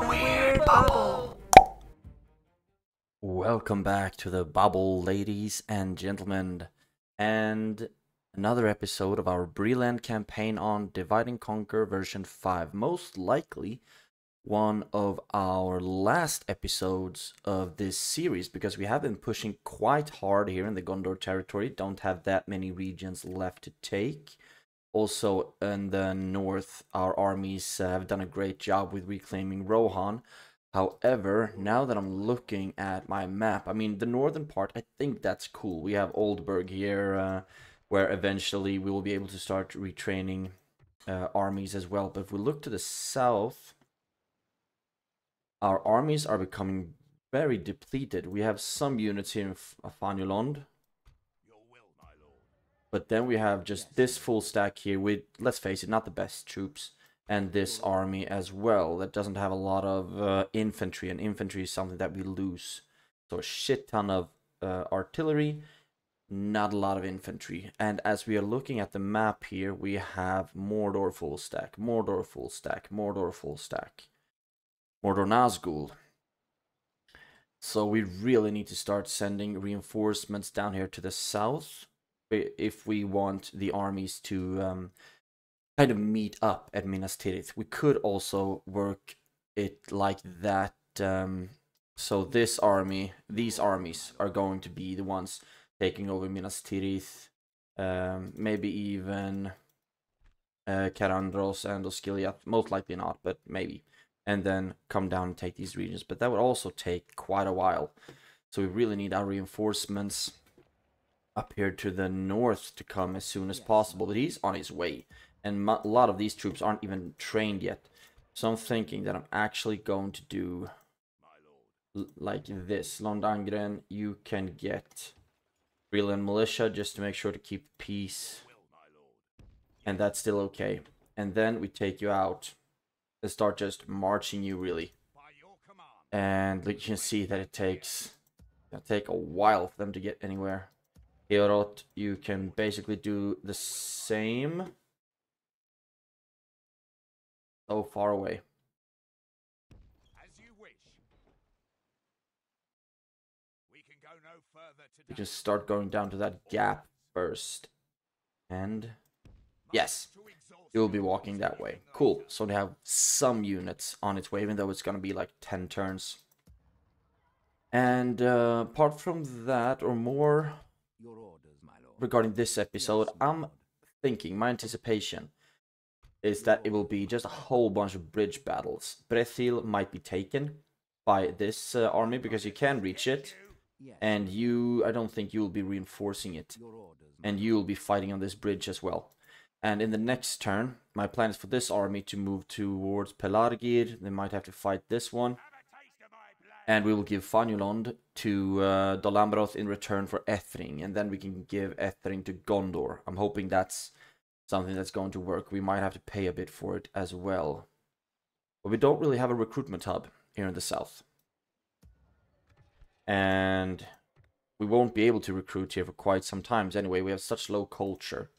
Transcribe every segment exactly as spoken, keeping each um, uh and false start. the weird bubble. Welcome back to the bubble, ladies and gentlemen, and another episode of our Breeland campaign on Divide and Conquer version five. Most likely one of our last episodes of this series, because we have been pushing quite hard here in the Gondor territory. Don't have that many regions left to take. Also in the north, our armies have done a great job with reclaiming Rohan. However, now that I'm looking at my map, I mean, the northern part, I think that's cool. We have Oldburg here, uh, where eventually we will be able to start retraining uh, armies as well. But if we look to the south, our armies are becoming very depleted. We have some units here in Fanuilond, but then we have just this full stack here with, let's face it, not the best troops, and this army as well that doesn't have a lot of uh, infantry, and infantry is something that we lose. So a shit ton of uh, artillery, not a lot of infantry. And as we are looking at the map here, we have Mordor full stack, Mordor full stack, Mordor full stack. Mordor Nazgul. So we really need to start sending reinforcements down here to the south if we want the armies to um, kind of meet up at Minas Tirith. We could also work it like that. Um, so this army, these armies are going to be the ones taking over Minas Tirith. Um, maybe even uh, Cair Andros and Osgiliath. Most likely not, but maybe. And then come down and take these regions. But that would also take quite a while. So we really need our reinforcements up here to the north to come as soon as possible. But he's on his way. And a lot of these troops aren't even trained yet. So I'm thinking that I'm actually going to do like this. Londangren, you can get Breeland militia just to make sure to keep peace. And that's still okay. And then we take you out and start just marching you, really. And you can see that it takes it'll take a while for them to get anywhere. Eorot, you can basically do the same. So far away. As you wish. We can go no further today. We just start going down to that gap first. And yes, it will be walking that way. Cool. So they have some units on its way, even though it's going to be like ten turns. And uh, apart from that, or more regarding this episode, I'm thinking, my anticipation is that it will be just a whole bunch of bridge battles. Brethil might be taken by this uh, army because you can reach it. And you, I don't think you will be reinforcing it. And you will be fighting on this bridge as well. And in the next turn, my plan is for this army to move towards Pelargir. They might have to fight this one. And we will give Fanuilond to uh, Dol Amroth in return for Ethring. And then we can give Ethring to Gondor. I'm hoping that's something that's going to work. We might have to pay a bit for it as well. But we don't really have a recruitment hub here in the south. And we won't be able to recruit here for quite some time. Anyway, we have such low culture.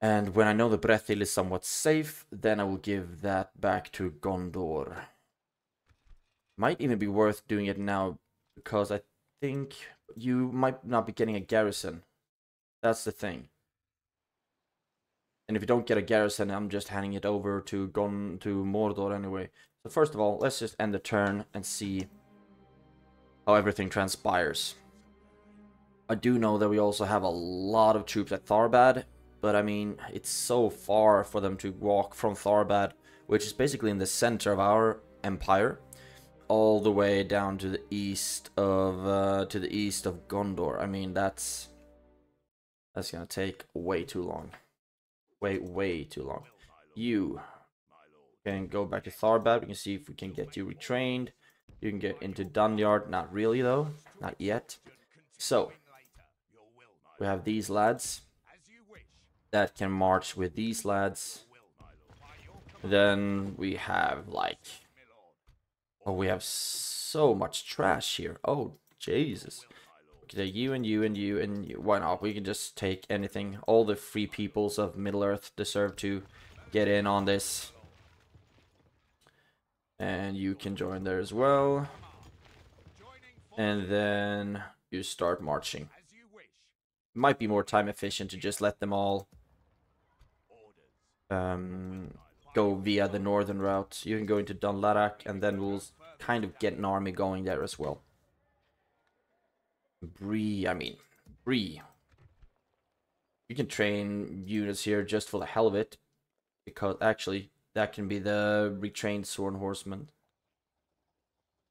And when I know the Brethil is somewhat safe, then I will give that back to Gondor. Might even be worth doing it now, because I think you might not be getting a garrison. That's the thing. And if you don't get a garrison, I'm just handing it over to Gon to Mordor anyway. So first of all, let's just end the turn and see how everything transpires. I do know that we also have a lot of troops at Tharbad. But I mean, it's so far for them to walk from Tharbad, which is basically in the center of our empire, all the way down to the east of uh, to the east of Gondor. I mean, that's that's gonna take way too long, way way too long. You can go back to Tharbad. We can see if we can get you retrained. You can get into Dunyard. Not really though, not yet. So we have these lads that can march with these lads. Then we have like, oh, we have so much trash here. Oh Jesus. Okay, you and you and you and you. Why not? We can just take anything. All the free peoples of Middle Earth deserve to get in on this. and you can join there as well. And then you start marching. Might be more time efficient to just let them all um, go via the northern route. You can go into Dunlarak, and then we'll kind of get an army going there as well. Bree, I mean, Bree. You can train units here just for the hell of it, because actually that can be the retrained Sworn Horseman.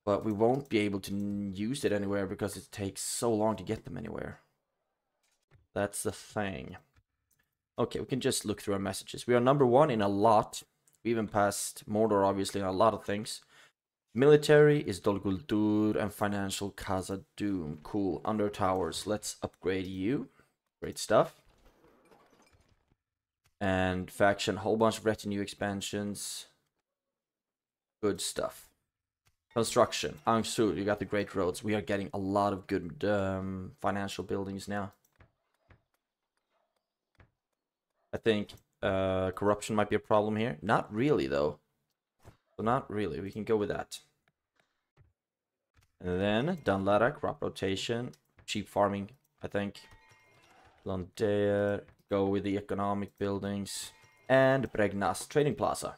But we won't be able to use it anywhere because it takes so long to get them anywhere. That's the thing. Okay, we can just look through our messages. We are number one in a lot. We even passed Mordor, obviously, in a lot of things. Military is Dol Guldur and financial Khazad-dûm. Cool. Under towers. Let's upgrade you. Great stuff. And faction, whole bunch of retinue expansions. Good stuff. Construction, Angsul, you got the great roads. We are getting a lot of good um, financial buildings now. I think uh, corruption might be a problem here. Not really, though. So not really. We can go with that. And then Dunlarak, crop rotation, cheap farming, I think. Lond Daer, go with the economic buildings. And Bregnas, trading plaza.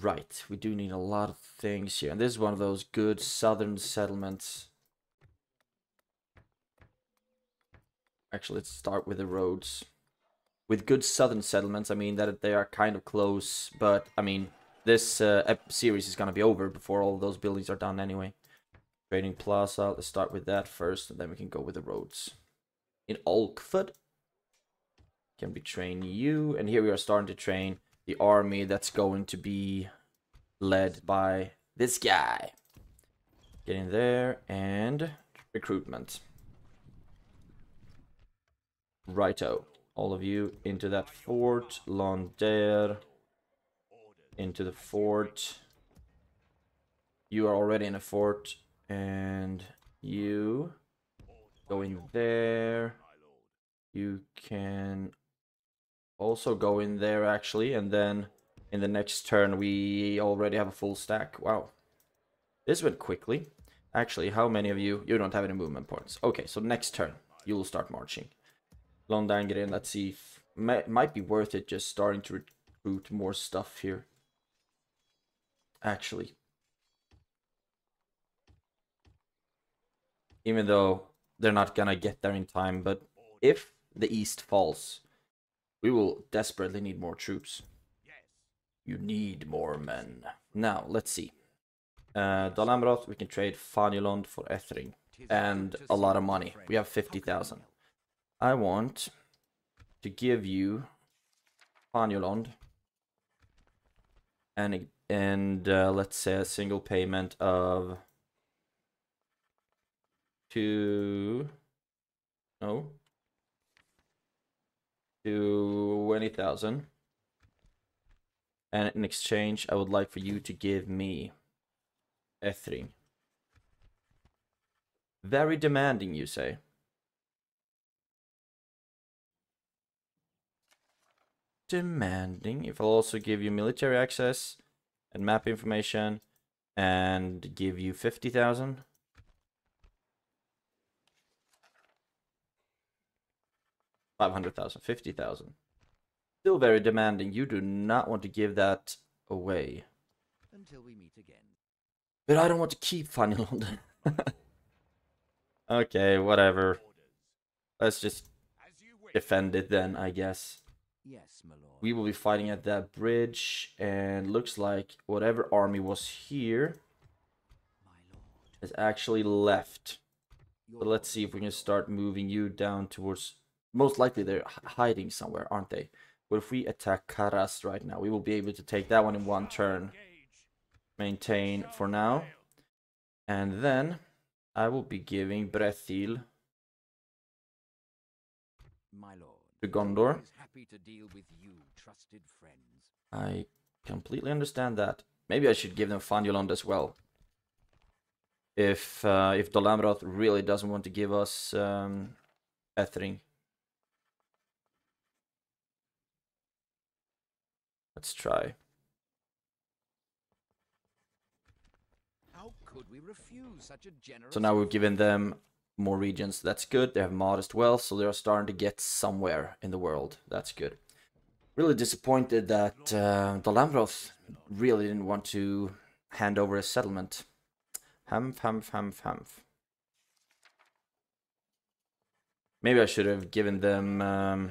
Right, we do need a lot of things here, and this is one of those good southern settlements. Actually, let's start with the roads. With good southern settlements, I mean that they are kind of close, but I mean, this uh, series is going to be over before all those buildings are done anyway. Trading plaza, let's start with that first, and then we can go with the roads. In Olkford, can we train you? And here we are starting to train the army that's going to be led by this guy. Get in there and recruitment. Righto. All of you into that fort. Lond Daer. Into the fort. You are already in a fort. And you go in there. You can also go in there, actually, and then in the next turn we already have a full stack. Wow, this went quickly. Actually, how many of you you don't have any movement points? Okay, so next turn you will start marching. Londangren, let's see if may, might be worth it just starting to recruit more stuff here. Actually, even though they're not gonna get there in time, but if the east falls, we will desperately need more troops. Yes. You need more men. Now, let's see. Uh, Dol Amroth, we can trade Fanuilond for Ethring. And a lot of money. We have fifty thousand. I want to give you Fanuilond. And, and uh, let's say a single payment of... Two... No. twenty thousand, and in exchange I would like for you to give me Ethring. Very demanding, you say? Demanding. If I'll also give you military access and map information and give you fifty thousand. five hundred thousand, fifty thousand. Still very demanding. You do not want to give that away. Until we meet again. But I don't want to keep Fanuilond. Okay, whatever. Let's just defend it then, I guess. Yes, my lord. We will be fighting at that bridge, and looks like whatever army was here has actually left. So let's see if we can start moving you down towards... Most likely they're hiding somewhere, aren't they? But if we attack Caras right now, we will be able to take that one in one turn. Maintain for now. And then I will be giving Brethil to Gondor. I completely understand that. Maybe I should give them Fanuilond as well. If, uh, if Dol Amroth really doesn't want to give us um, Ethring. Let's try. could we refuse such a generous... So now we've given them more regions. That's good. They have modest wealth, so they're starting to get somewhere in the world. That's good. Really disappointed that uh, Dol Amroth really didn't want to hand over his settlement. Hamph, hamph, hamph, hamph. Maybe I should have given them... Um,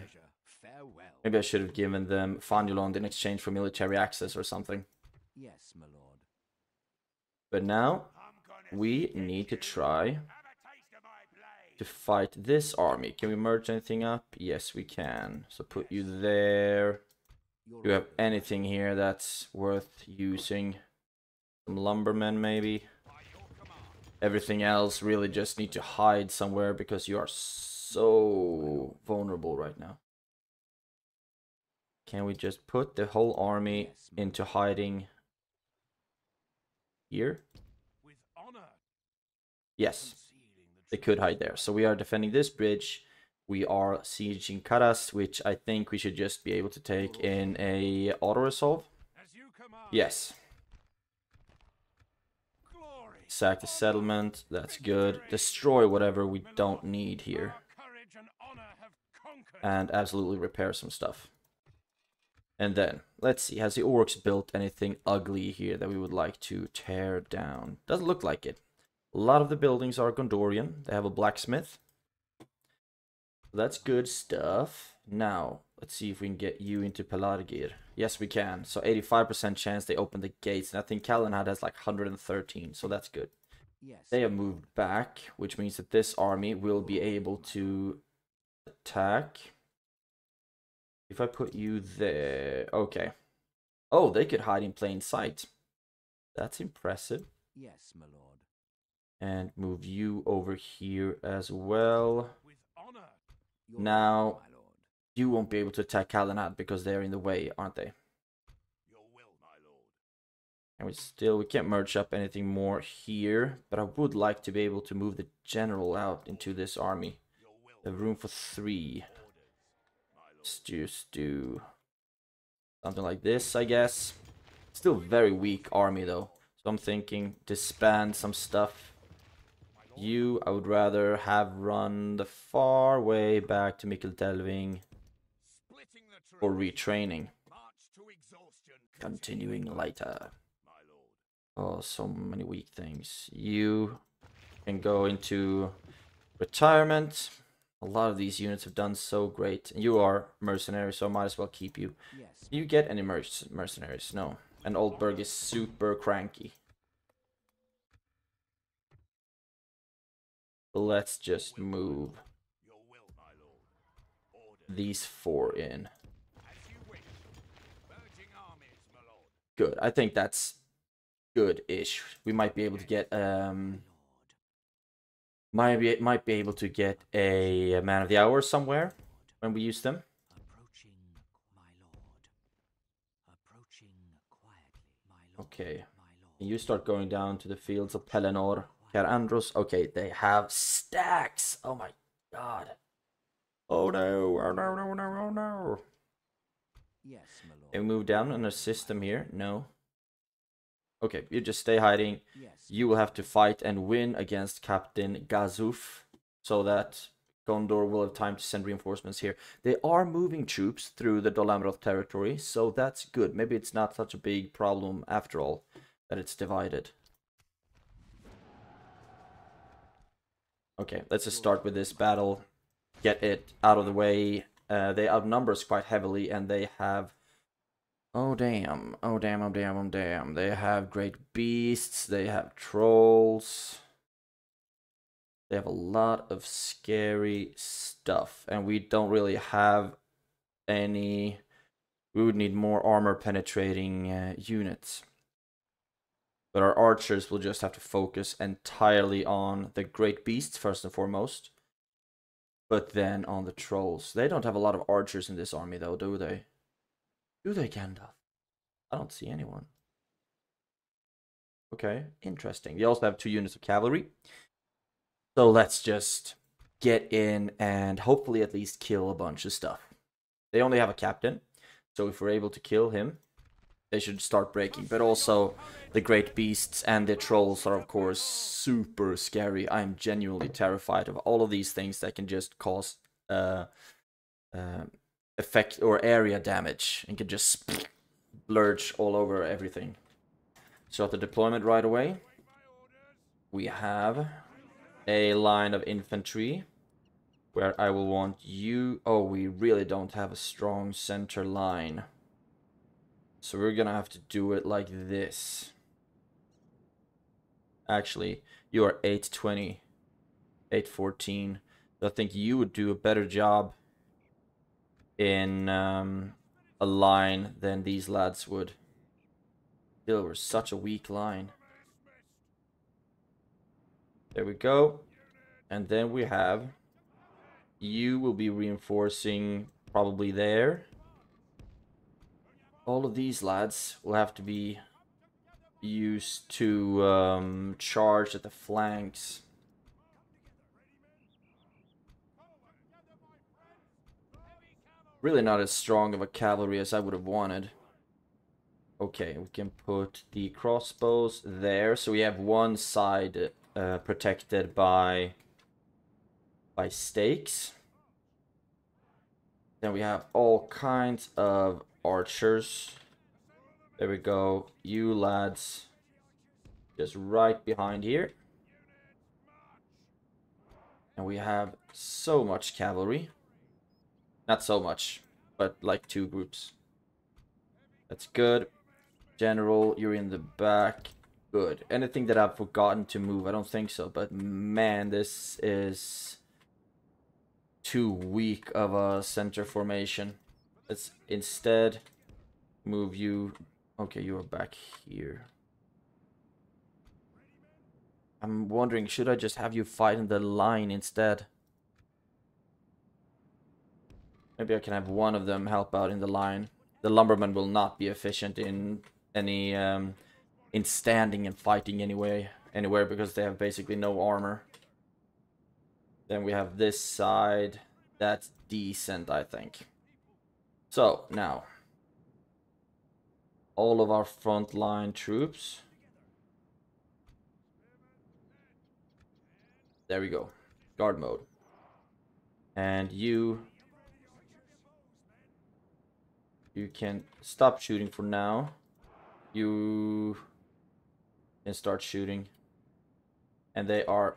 maybe I should have given them Fanuilond in exchange for military access or something. Yes, my lord. But now, we need to try to fight this army. Can we merge anything up? Yes, we can. So put you there. Do you have anything here that's worth using? Some lumbermen, maybe? Everything else really just need to hide somewhere because you are so vulnerable right now. Can we just put the whole army into hiding here? Yes, they could hide there. So we are defending this bridge. We are sieging Caras, which I think we should just be able to take in a auto-resolve. Yes. Sack the settlement. That's good. Destroy whatever we don't need here. And absolutely repair some stuff. And then, let's see, has the orcs built anything ugly here that we would like to tear down? Doesn't look like it. A lot of the buildings are Gondorian. They have a blacksmith. That's good stuff. Now, let's see if we can get you into Pelargir. Yes, we can. So eighty-five percent chance they open the gates. And I think Calenhad has like one hundred thirteen, so that's good. Yes. They have moved back, which means that this army will be able to attack. If I put you there... Okay. Oh, they could hide in plain sight. That's impressive. Yes, my lord. And move you over here as well. With honor, now, my lord. You won't be able to attack Calenhad because they're in the way, aren't they? Your will, my lord. And we still... We can't merge up anything more here. But I would like to be able to move the general out into this army. They have room for three. Let's just do something like this, I guess. Still very weak army, though. So I'm thinking disband some stuff. You, I would rather have run the far way back to Mykkeldelving for retraining. Continuing later. Oh, so many weak things. You can go into retirement. A lot of these units have done so great. You are mercenaries, so I might as well keep you. Yes. Do you get any merc mercenaries? No. And Oldburg is super cranky. Let's just move these four in. Good. I think that's good-ish. We might be able to get... um. Might be, might be able to get a man of the hour somewhere when we use them. Approaching, my lord. Approaching quietly, my lord. Okay. And you start going down to the fields of Pelennor, Cair Andros. Okay, they have stacks. Oh my god. Oh no, oh no, no, no, oh no. Yes, my lord. And move down and assist them here. No. Okay, you just stay hiding. Yes. You will have to fight and win against Captain Gazuf so that Gondor will have time to send reinforcements here. They are moving troops through the Dol Amroth territory, so that's good. Maybe it's not such a big problem after all that it's divided. Okay, let's just start with this battle. Get it out of the way. Uh, they outnumber us quite heavily and they have... Oh damn, oh damn, oh damn, oh damn. They have great beasts, they have trolls. They have a lot of scary stuff. And we don't really have any... We would need more armor-penetrating uh, units. But our archers will just have to focus entirely on the great beasts, first and foremost. But then on the trolls. They don't have a lot of archers in this army, though, do they? Do they, Gandalf? I don't see anyone. Okay, interesting. They also have two units of cavalry. So let's just get in and hopefully at least kill a bunch of stuff. They only have a captain, so if we're able to kill him, they should start breaking. But also the great beasts and the trolls are of course super scary. I am genuinely terrified of all of these things that can just cause uh, uh, effect or area damage and can just lurch all over everything. So at the deployment right away, we have a line of infantry where I will want you... Oh, we really don't have a strong center line. So we're gonna have to do it like this. Actually, you are eight twenty, eight fourteen. I think you would do a better job in um, a line than these lads would. They were such a weak line. There we go. And then we have... You will be reinforcing probably there. All of these lads will have to be used to um, charge at the flanks. Really not as strong of a cavalry as I would have wanted. Okay, we can put the crossbows there. So we have one side uh, protected by... by stakes. Then we have all kinds of archers. There we go. You lads just right behind here. And we have so much cavalry. Not so much, but like two groups. That's good. General, you're in the back. Good. Anything that I've forgotten to move? I don't think so, but man, this is too weak of a center formation. Let's instead move you. Okay, you are back here. I'm wondering, should I just have you fight in the line instead? Maybe I can have one of them help out in the line. The lumberman will not be efficient in any um, in standing and fighting anyway, anywhere, because they have basically no armor. Then we have this side. That's decent, I think. So, now. All of our frontline troops. There we go. Guard mode. And you... You can stop shooting for now. You can start shooting. And they are...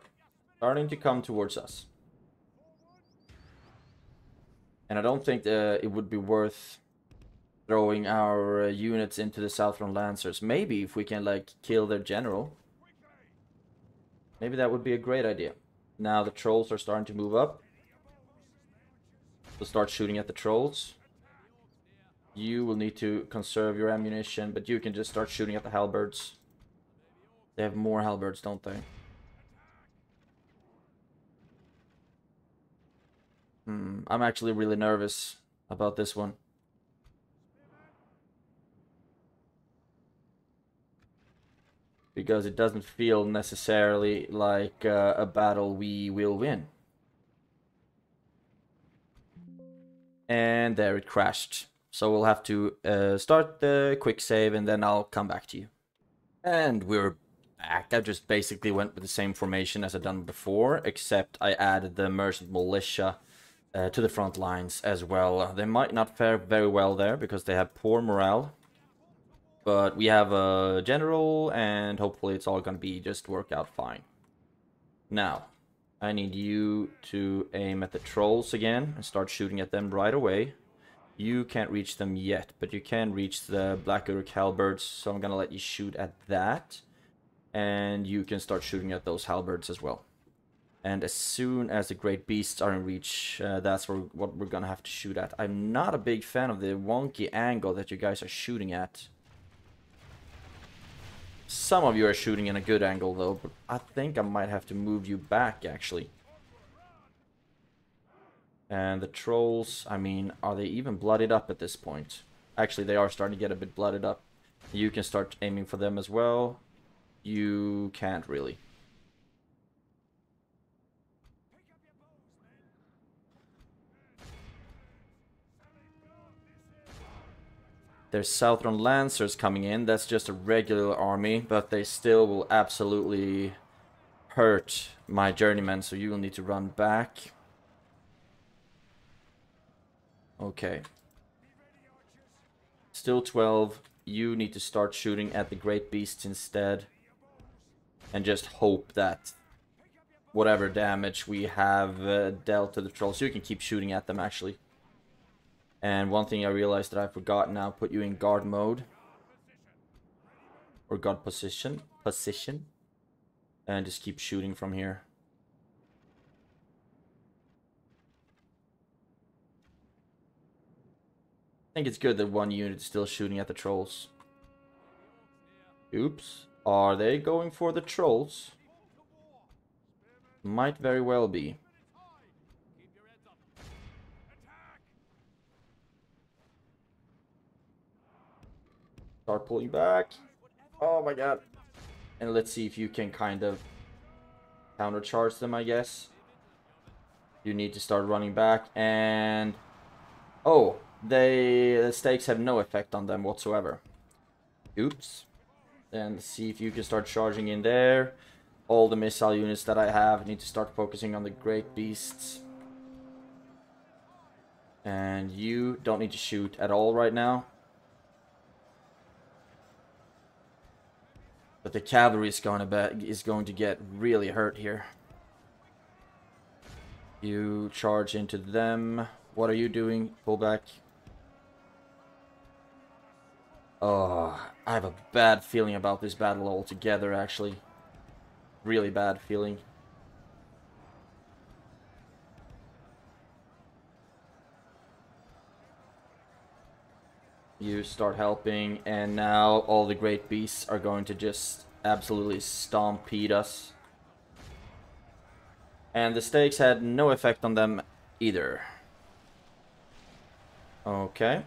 starting to come towards us. And I don't think uh, it would be worth throwing our uh, units into the Southron Lancers. Maybe if we can, like, kill their general. Maybe that would be a great idea. Now the trolls are starting to move up. We'll start shooting at the trolls. You will need to conserve your ammunition, but you can just start shooting at the halberds. They have more halberds, don't they? Hmm, I'm actually really nervous about this one. Because it doesn't feel necessarily like uh, a battle we will win. And there it crashed. So we'll have to uh, start the quick save and then I'll come back to you. And we're back. I just basically went with the same formation as I've done before, except I added the merchant militia Uh, to the front lines as well. They might not fare very well there because they have poor morale. But we have a general and hopefully it's all gonna be just work out fine. Now, I need you to aim at the trolls again and start shooting at them right away. You can't reach them yet, but you can reach the Black Uruk halberds, so I'm gonna let you shoot at that. And you can start shooting at those halberds as well. And as soon as the great beasts are in reach, uh, that's where, what we're gonna have to shoot at. I'm not a big fan of the wonky angle that you guys are shooting at. Some of you are shooting in a good angle though, but I think I might have to move you back actually. And the trolls, I mean, are they even blooded up at this point? Actually, they are starting to get a bit blooded up. You can start aiming for them as well. You can't really. There's Southron Lancers coming in. That's just a regular army, but they still will absolutely hurt my journeyman, so you will need to run back. Okay. Still twelve. You need to start shooting at the great beasts instead. And just hope that whatever damage we have uh, dealt to the trolls, you can keep shooting at them, actually. And one thing I realized that I forgot now, put you in guard mode. Or guard position. Position. And just keep shooting from here. I think it's good that one unit is still shooting at the trolls. Oops. Are they going for the trolls? Might very well be. Start pulling back. Oh my god. And let's see if you can kind of countercharge them, I guess. You need to start running back. And... oh, they, the stakes have no effect on them whatsoever. Oops. Then see if you can start charging in there. All the missile units that I have need to start focusing on the great beasts. And you don't need to shoot at all right now. But the cavalry is going to, is going to get really hurt here. You charge into them. What are you doing? Pull back. Oh, I have a bad feeling about this battle altogether, actually. Really bad feeling. You start helping, and now all the great beasts are going to just absolutely stompede us. And the stakes had no effect on them either. Okay.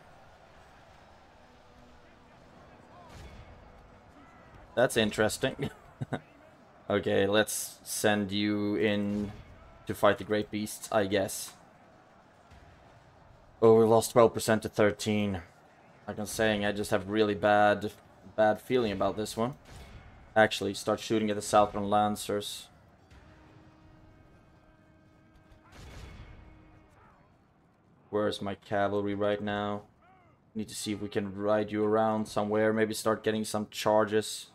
That's interesting. Okay, let's send you in to fight the great beasts, I guess. Oh, we lost twelve percent to thirteen. Like I'm saying, I just have really bad, bad feeling about this one. Actually, start shooting at the Southron Lancers. Where's my cavalry right now? Need to see if we can ride you around somewhere. Maybe start getting some charges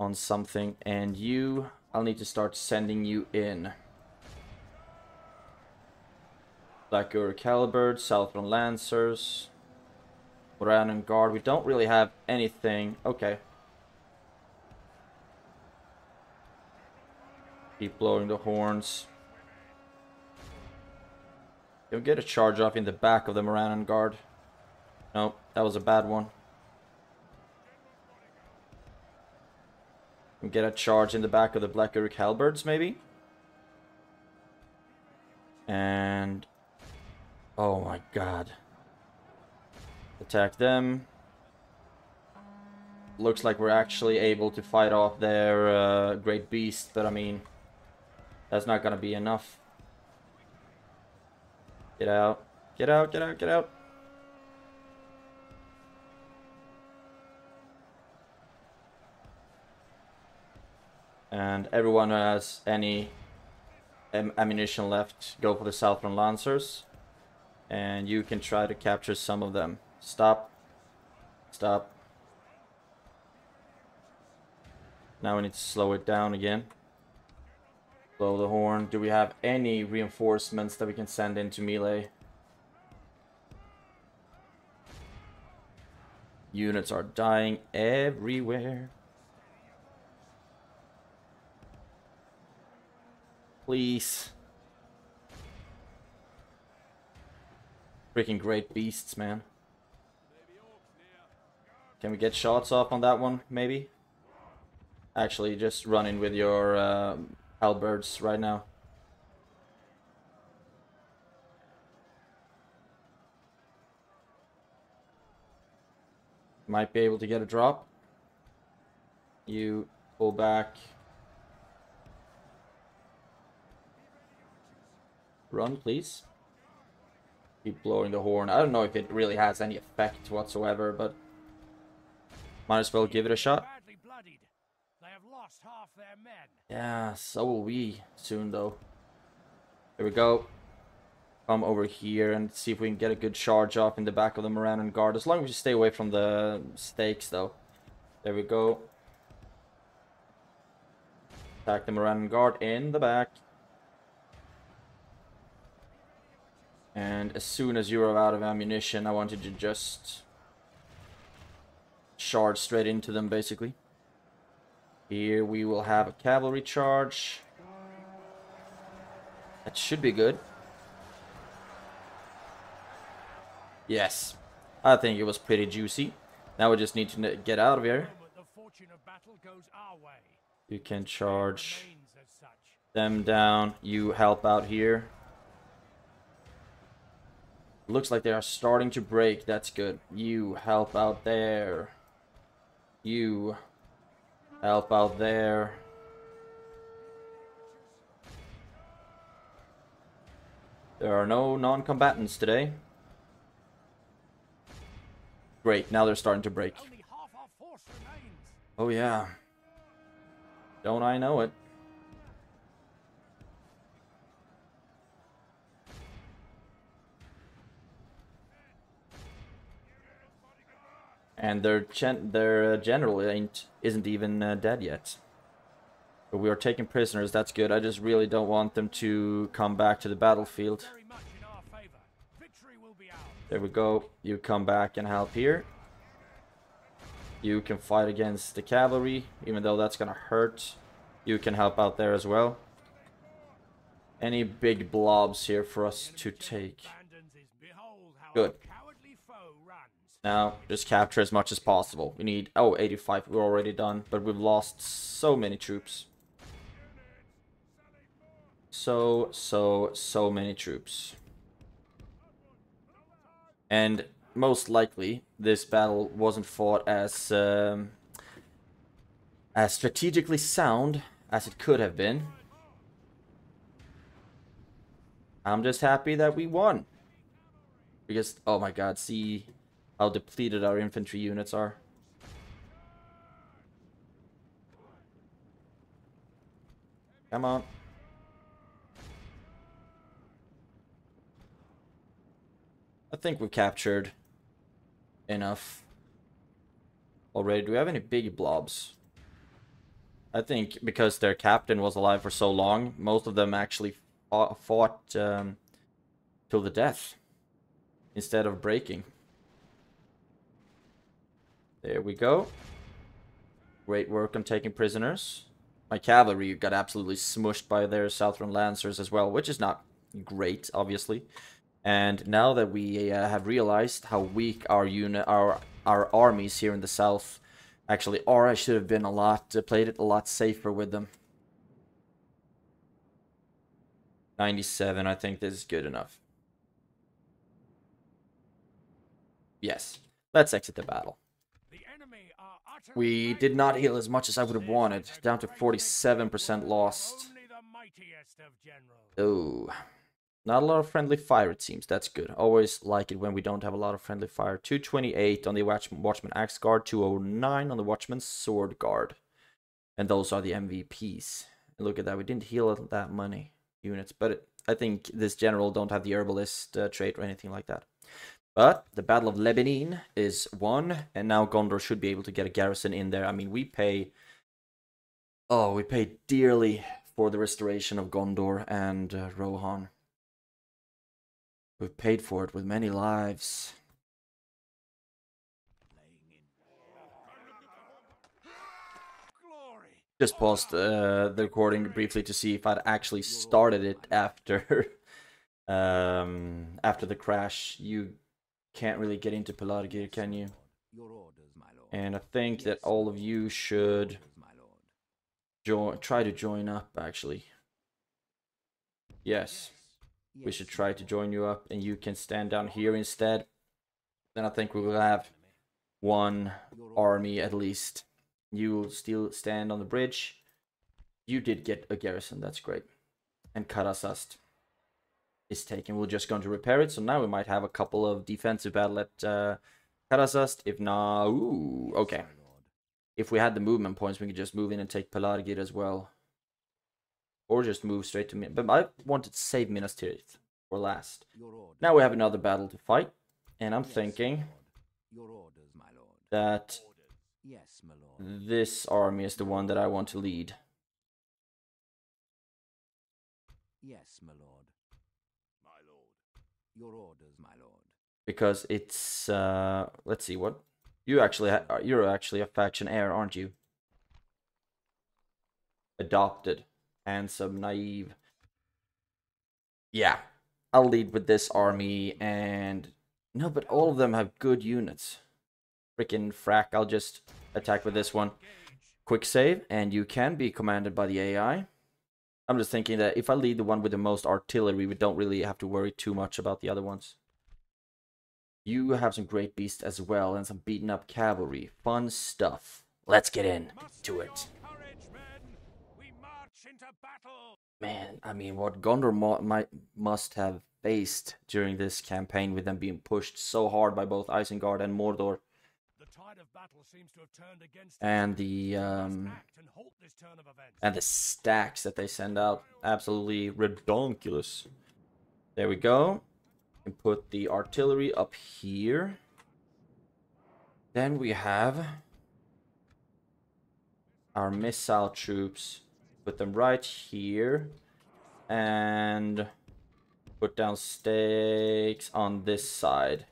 on something. And you, I'll need to start sending you in. Black Uruk Halberd, Southron Lancers... Morannon Guard, we don't really have anything. Okay. Keep blowing the horns. Can we get a charge off in the back of the Morannon Guard? Nope, that was a bad one. Can we get a charge in the back of the Black Uruk Halberds, maybe? And... oh my god. Attack them. Looks like we're actually able to fight off their uh, great beast, but I mean, that's not gonna be enough. Get out. Get out, get out, get out. And everyone who has any am ammunition left, go for the Southron Lancers. And you can try to capture some of them. Stop. Stop. Now we need to slow it down again. Blow the horn. Do we have any reinforcements that we can send into melee? Units are dying everywhere. Please. Freaking great beasts, man. Can we get shots off on that one, maybe? Actually, just run in with your uh, halberds right now. Might be able to get a drop. You pull back. Run, please. keep blowing the horn. I don't know if it really has any effect whatsoever, but might as well give it a shot. They have lost half their men. Yeah, so will we soon, though. Here we go. Come over here and see if we can get a good charge off in the back of the Morannon Guard. As long as we stay away from the stakes, though. There we go. Attack the Morannon Guard in the back. And as soon as you're out of ammunition, I want you to just charge straight into them, basically. Here we will have a cavalry charge. That should be good. Yes, I think it was pretty juicy. Now we just need to get out of here. You can charge them down. You help out here. Looks like they are starting to break. That's good. You help out there. You help out there. There are no non-combatants today. Great, now they're starting to break. Oh yeah. Don't I know it. And their gen their uh, general ain't isn't even uh, dead yet. But we are taking prisoners, that's good. I just really don't want them to come back to the battlefield. There we go. You come back and help here. You can fight against the cavalry, even though that's gonna hurt. You can help out there as well. Any big blobs here for us to take? Good. Now, just capture as much as possible. We need... Oh, eighty-five. We're already done. But we've lost so many troops. So, so, so many troops. And most likely, this battle wasn't fought as um, as strategically sound as it could have been. I'm just happy that we won. Because, oh my god, see how depleted our infantry units are. Come on. I think we've captured enough already. Do we have any big blobs? I think because their captain was alive for so long, most of them actually fought, fought um, till the death instead of breaking. There we go. Great work on taking prisoners. My cavalry got absolutely smushed by their Southron Lancers as well, which is not great, obviously. And now that we uh, have realized how weak our unit, our our armies here in the south actually are, I should have been a lot uh, played it a lot safer with them. ninety-seven, I think this is good enough. Yes, let's exit the battle. We did not heal as much as I would have wanted, down to forty-seven percent lost. Oh, not a lot of friendly fire, it seems. That's good. Always like it when we don't have a lot of friendly fire. two twenty-eight on the Watchman Axe Guard, two oh nine on the Watchman Sword Guard. And those are the M V Ps. And look at that, we didn't heal that many units, but it, I think this general don't have the herbalist uh, trait or anything like that. But the Battle of Lebanon is won, and now Gondor should be able to get a garrison in there. I mean, we pay... Oh, we pay dearly for the restoration of Gondor and uh, Rohan. We've paid for it with many lives. Just paused uh, the recording briefly to see if I'd actually started it after, um, after the crash. You... Can't really get into Pelargir, can you? And I think that all of you should join, try to join up, actually. Yes, we should try to join you up, and you can stand down here instead. Then I think we will have one army at least. You will still stand on the bridge. You did get a garrison, that's great. And Caras is taken. We're just going to repair it. So now we might have a couple of defensive battle at uh, Karasast. If not, ooh, okay. If we had the movement points, we could just move in and take Pelargir as well. Or just move straight to Minas. But I wanted to save Minas Tirith for last. Now we have another battle to fight. And I'm yes, thinking Your orders, my lord. that yes, my lord. this army is the one that I want to lead. Yes, my lord. My lord. Your orders, my lord. Because it's uh, let's see what you actually ha you're actually a faction heir, aren't you? Adopted, handsome, naive. Yeah, I'll lead with this army and no, but all of them have good units. Frickin' frack! I'll just attack with this one. Quick save, and you can be commanded by the A I. I'm just thinking that if I lead the one with the most artillery, we don't really have to worry too much about the other ones. You have some great beasts as well, and some beaten up cavalry. Fun stuff. Let's get in to it. Courage, men. We march into battle. Man, I mean, what Gondor mo might, must have faced during this campaign with them being pushed so hard by both Isengard and Mordor. And the um, and the stacks that they send out, absolutely redonkulous. There we go. And put the artillery up here. Then we have our missile troops. Put them right here, and put down stakes on this side.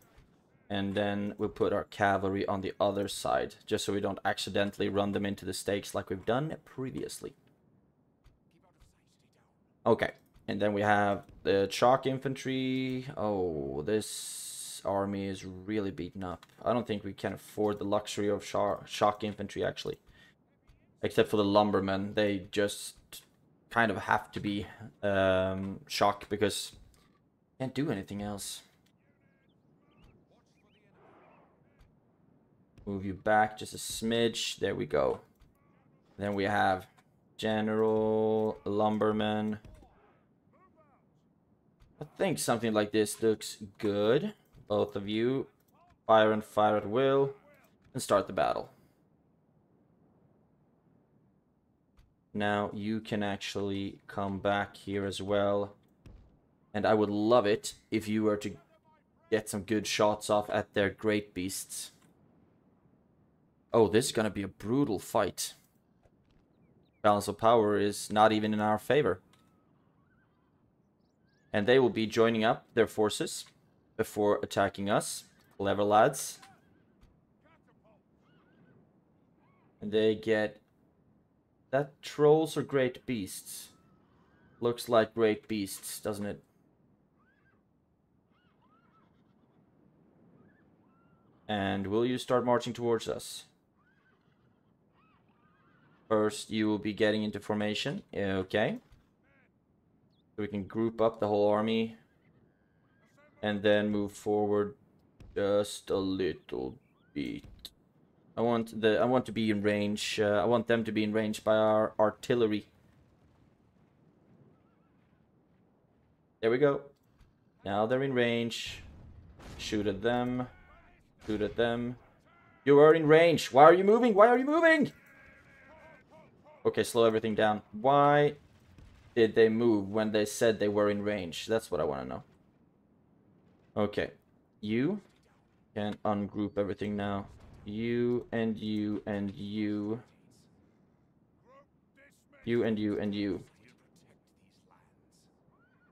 And then we'll put our cavalry on the other side, just so we don't accidentally run them into the stakes like we've done previously. Okay, and then we have the chalk infantry. Oh, this army is really beaten up. I don't think we can afford the luxury of chalk infantry, actually. Except for the lumbermen, they just kind of have to be um, chalk because they can't do anything else. Move you back just a smidge. There we go. Then we have General Lumberman. I think something like this looks good. Both of you. Fire and fire at will. And start the battle. Now you can actually come back here as well. And I would love it if you were to get some good shots off at their great beasts. Oh, this is going to be a brutal fight. Balance of power is not even in our favor. And they will be joining up their forces before attacking us. Clever lads. And they get... That trolls are great beasts. Looks like great beasts, doesn't it? And will you start marching towards us? First, you will be getting into formation. Okay. So we can group up the whole army. And then move forward just a little bit. I want the I want to be in range. Uh, I want them to be in range by our artillery. There we go. Now they're in range. Shoot at them. Shoot at them. You are in range. Why are you moving? Why are you moving? Okay, slow everything down. Why did they move when they said they were in range? That's what I want to know. Okay. You can ungroup everything now. You and you and you. You and you and you.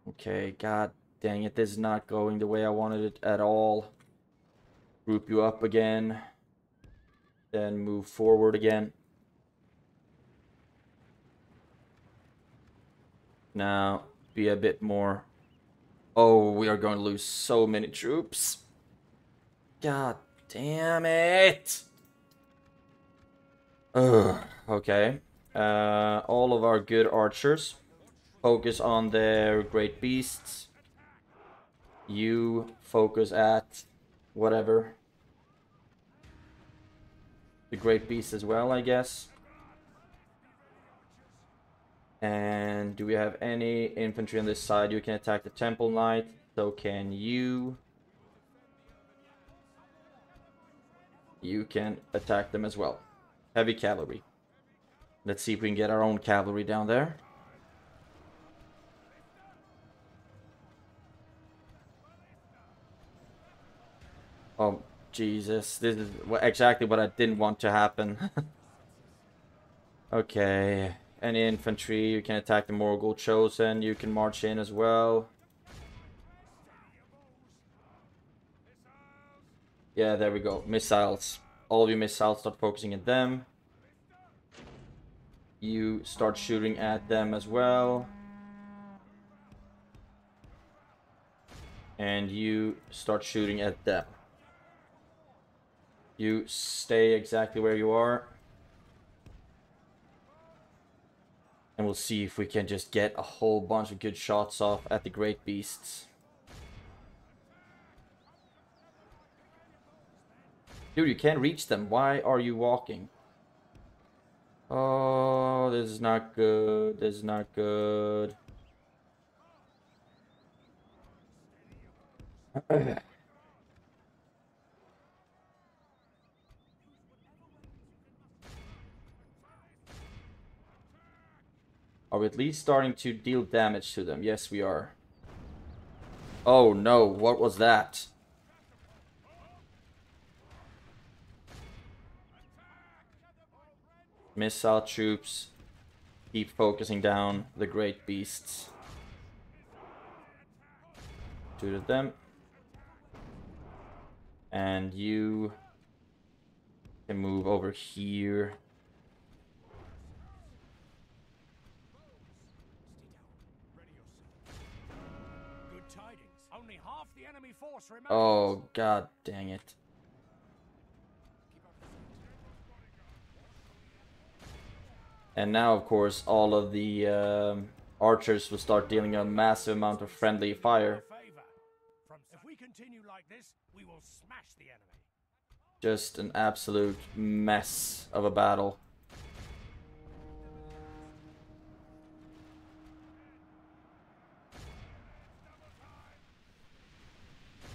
Okay, god dang it. This is not going the way I wanted it at all. Group you up again. Then move forward again. Now, be a bit more... Oh, we are going to lose so many troops. God damn it! Ugh, okay. Uh, all of our good archers. Focus on their great beasts. You focus at whatever. The great beast as well, I guess. And do we have any infantry on this side? You can attack the Temple Knight. So can you. You can attack them as well. Heavy cavalry. Let's see if we can get our own cavalry down there. Oh, Jesus. This is exactly what I didn't want to happen. Okay. Any infantry. You can attack the Morgul Chosen. You can march in as well. Yeah, there we go. Missiles. All of you missiles, start focusing at them. You start shooting at them as well. And you start shooting at them. You stay exactly where you are. And we'll see if we can just get a whole bunch of good shots off at the great beasts. Dude, you can't reach them. Why are you walking? Oh, this is not good. This is not good. Are we at least starting to deal damage to them? Yes, we are. Oh no, what was that? Missile troops, keep focusing down the great beasts. Shoot at them. And you can move over here. Good tidings. Only half the enemy force remains. Oh, god dang it. And now, of course, all of the um, archers will start dealing a massive amount of friendly fire. If we continue like this, we will smash the enemy. Just an absolute mess of a battle.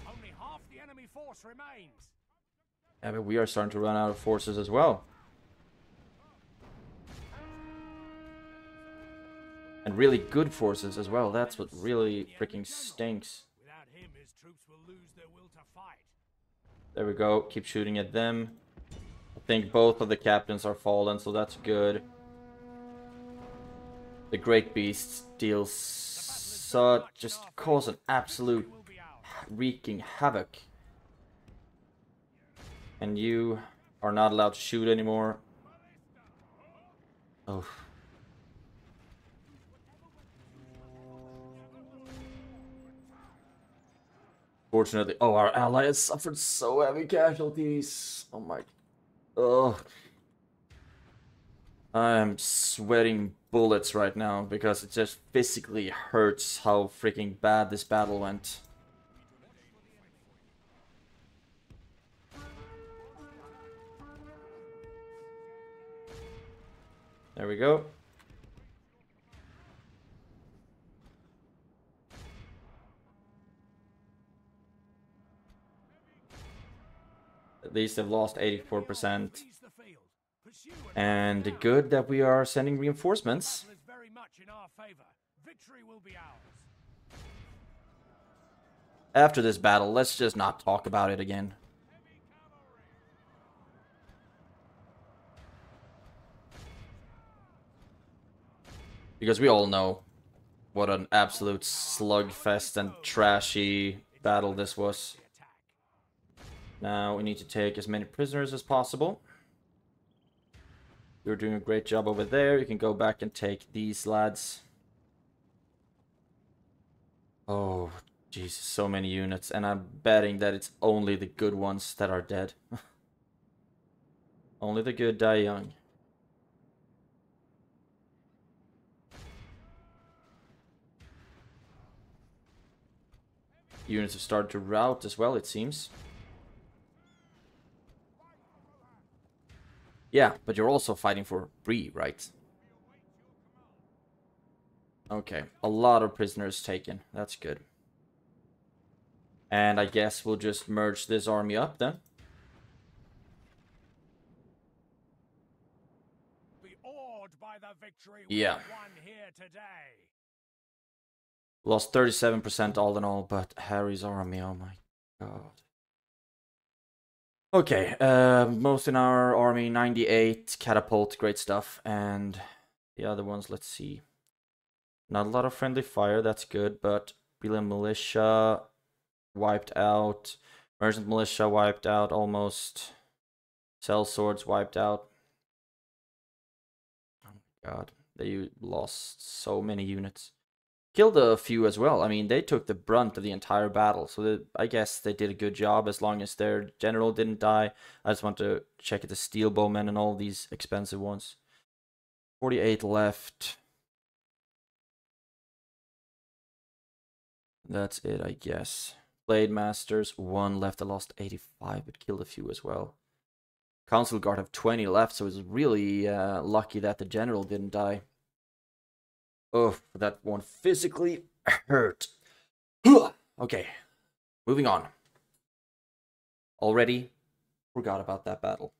Only half the enemy force remains. Yeah, but we are starting to run out of forces as well. And really good forces as well. That's what really freaking stinks. Without him, his troops will lose their will to fight. There we go. Keep shooting at them. I think both of the captains are fallen, so that's good. The great beasts deal such uh, just cause an absolute wreaking havoc. And you are not allowed to shoot anymore. Oh. Unfortunately, oh, our ally has suffered so heavy casualties. Oh my, oh, I am sweating bullets right now because it just physically hurts how freaking bad this battle went. There we go. At least they've lost eighty-four percent. And good that we are sending reinforcements. After this battle, let's just not talk about it again. Because we all know what an absolute slugfest and trashy battle this was. Now we need to take as many prisoners as possible. You're doing a great job over there. You can go back and take these lads. Oh, Jesus, so many units. And I'm betting that it's only the good ones that are dead. Only the good die young. Units have started to rout as well, it seems. Yeah, but you're also fighting for Bree, right? Okay, a lot of prisoners taken. That's good. And I guess we'll just merge this army up then. Be awed by the victory we yeah. won here today. Lost thirty-seven percent all in all, but Harry's army, oh my god. Okay, uh, most in our army, ninety-eight, catapult, great stuff. And the other ones, let's see. Not a lot of friendly fire, that's good, but Breeland militia wiped out. Merchant militia wiped out almost. Cell swords wiped out. Oh my god, they lost so many units. Killed a few as well. I mean, they took the brunt of the entire battle, so they, I guess they did a good job as long as their general didn't die. I just want to check the steel bowmen and all these expensive ones. forty-eight left. That's it, I guess. Blade Masters, one left. I lost eighty-five, but killed a few as well. Council Guard have twenty left, so it's really uh, lucky that the general didn't die. Oh, that one physically hurt. Okay, moving on. Already forgot about that battle.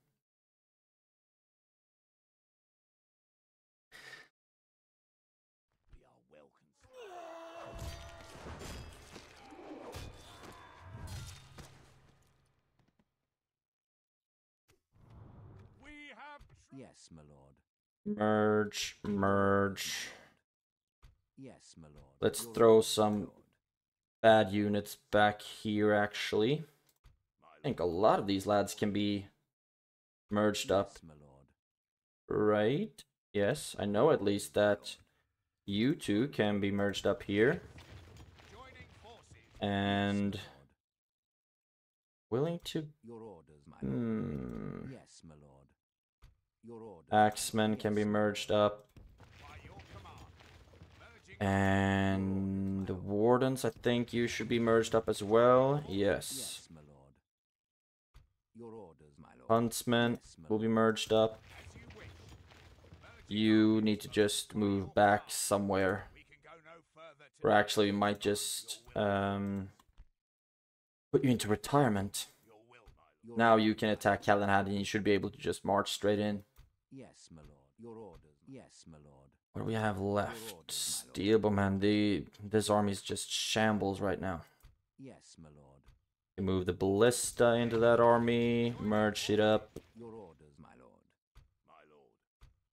We have yes, my lord. Merge, merge. Yes, my lord. Let's throw some bad units back here, actually. I think a lot of these lads can be merged up. Right? Yes, I know at least that you two can be merged up here. And... willing to... Hmm. Axemen can be merged up. And the wardens, I think you should be merged up as well. Yes. Huntsmen will be merged up. You need to just move back somewhere. Or actually, we might just um, put you into retirement. Now you can attack Calenhad, and you should be able to just march straight in. Yes, my lord. Your orders. Yes, my lord. What do we have left? Steel bowmen. The this army is just shambles right now. Yes, my lord. We move the ballista into that army. Merge it up. Your orders, my lord. My lord.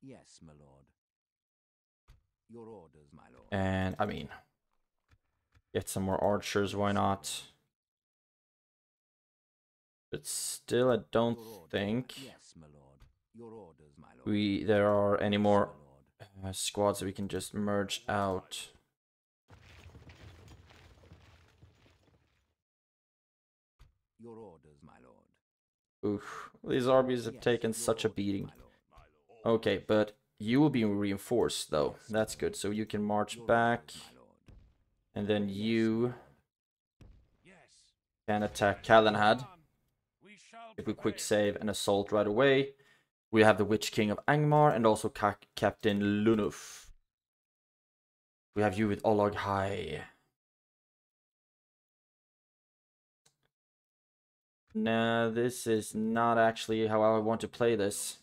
Yes, my lord. Your orders, my lord. And I mean, get some more archers. Why not? But still, I don't think we there are any more. Uh, squads that we can just merge out. Your orders, my lord. Oof, these armies have yes, taken such a beating. My lord. Okay, but you will be reinforced though. Yes, that's good. So you can march your back, orders, and then yes, you yes. can attack Calenhad. We if we quick save and assault right away. We have the Witch-King of Angmar and also Ca Captain Lunuf. We have you with Olog Hai. Nah, this is not actually how I want to play this.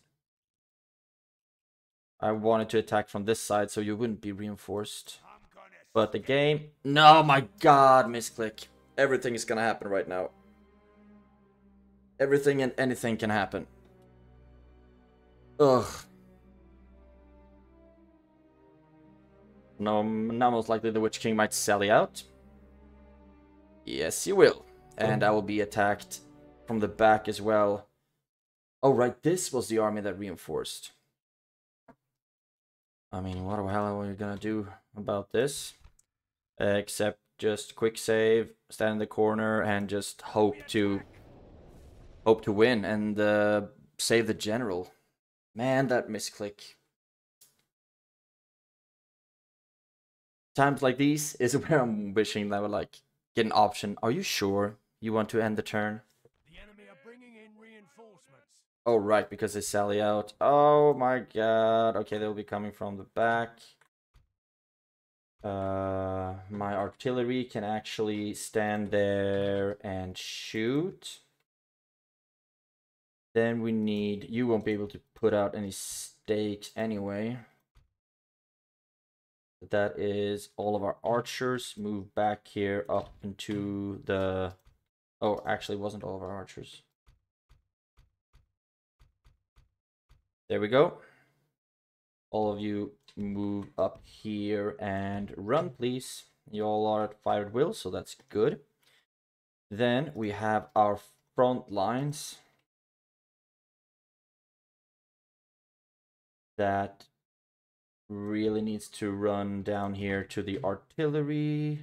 I wanted to attack from this side so you wouldn't be reinforced. But the game... No, my god, misclick. Everything is gonna happen right now. Everything and anything can happen. Ugh. No, now most likely the Witch King might sally out. Yes, he will. And I will be attacked from the back as well. Oh, right, this was the army that reinforced. I mean, what the hell are we gonna do about this? Uh, except just quick save, stand in the corner, and just hope to... hope to win and uh, save the general. Man, that misclick. Times like these is where I'm wishing that I would like get an option. Are you sure you want to end the turn? The enemy are bringing in reinforcements. Oh right, because they sally out. Oh my god. Okay, they'll be coming from the back. Uh, my artillery can actually stand there and shoot. Then we need... You won't be able to put out any stakes anyway. That is all of our archers. Move back here up into the... Oh, actually, it wasn't all of our archers. There we go. All of you move up here and run, please. You all are at fire at will, so that's good. Then we have our front lines. That really needs to run down here to the artillery.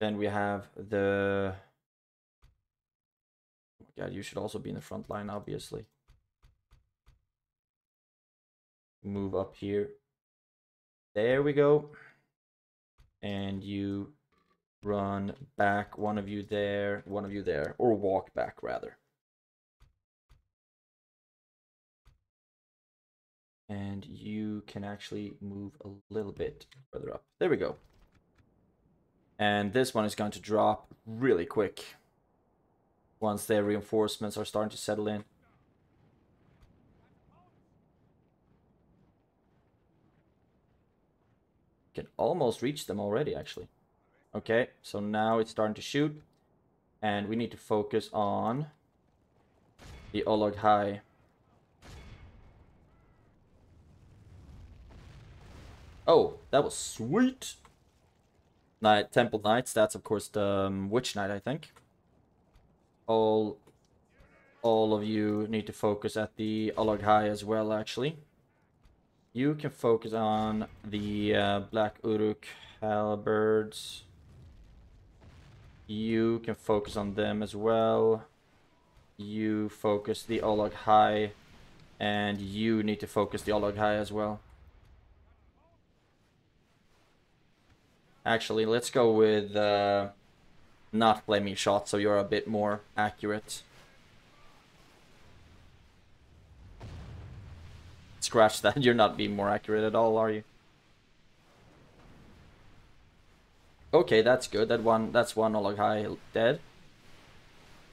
Then we have the... Oh my God, you should also be in the front line, obviously. Move up here. There we go. And you run back, one of you there, one of you there, or walk back rather. And you can actually move a little bit further up. There we go. And this one is going to drop really quick once their reinforcements are starting to settle in. Can almost reach them already, actually. Okay, so now it's starting to shoot, and we need to focus on the Olog Hai. Oh, that was sweet. Night Temple Knights. That's of course the um, Witch Knight, I think. All, all of you need to focus at the Olog Hai as well, actually. You can focus on the uh, Black Uruk halberds. You can focus on them as well. You focus the Olog Hai, and you need to focus the Olog Hai as well. Actually, let's go with uh, not flaming shot, so you're a bit more accurate. Scratch that, you're not being more accurate at all, are you? Okay, that's good. That one that's one Olog Hai dead.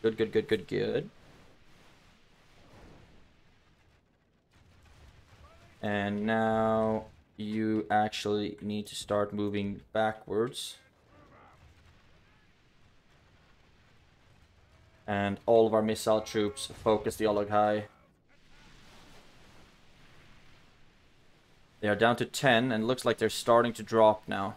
Good, good, good, good, good. And now you actually need to start moving backwards. And all of our missile troops focus the Olog Hai. They are down to ten, and looks like they're starting to drop now.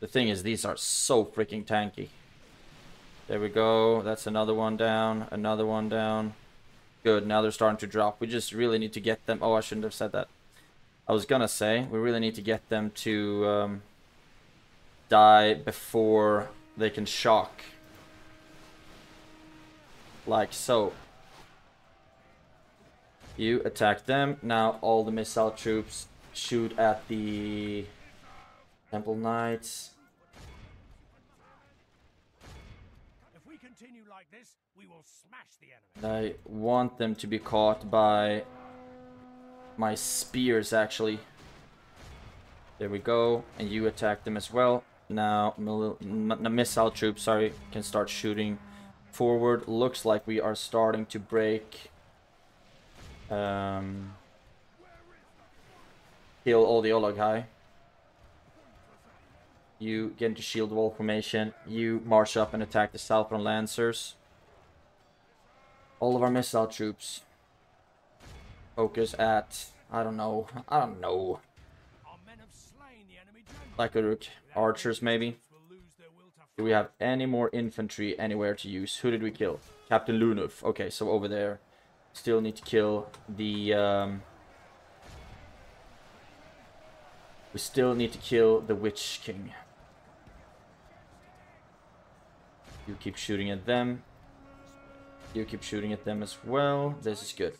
The thing is, these are so freaking tanky. There we go. That's another one down. Another one down. Good. Now they're starting to drop. We just really need to get them. Oh, I shouldn't have said that. I was gonna say, we really need to get them to um, die before they can shock. Like so. You attack them. Now all the missile troops shoot at the Temple Knights. If we continue like this, we will smash the enemy. I want them to be caught by my spears, actually. There we go. And you attack them as well. Now the missile troops, sorry, can start shooting forward. Looks like we are starting to break. Um, kill all the Olog Hai. You get into shield wall formation. You march up and attack the Southron Lancers. All of our missile troops focus at, I don't know, I don't know. Like a archers maybe. Do we have any more infantry anywhere to use? Who did we kill? Captain Lunuf. Okay, so over there. Still need to kill the... Um, we still need to kill the Witch King. You keep shooting at them. You keep shooting at them as well. This is good.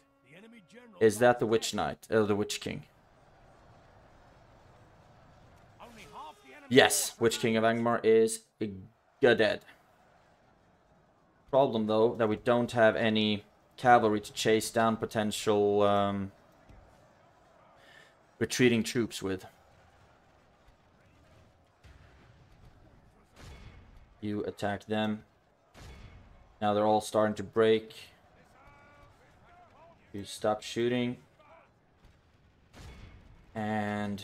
Is that the Witch Knight? Uh, the Witch King. Yes, Witch-King of Angmar is dead. Problem, though, that we don't have any cavalry to chase down potential um, retreating troops with. You attack them. Now they're all starting to break. You stop shooting. And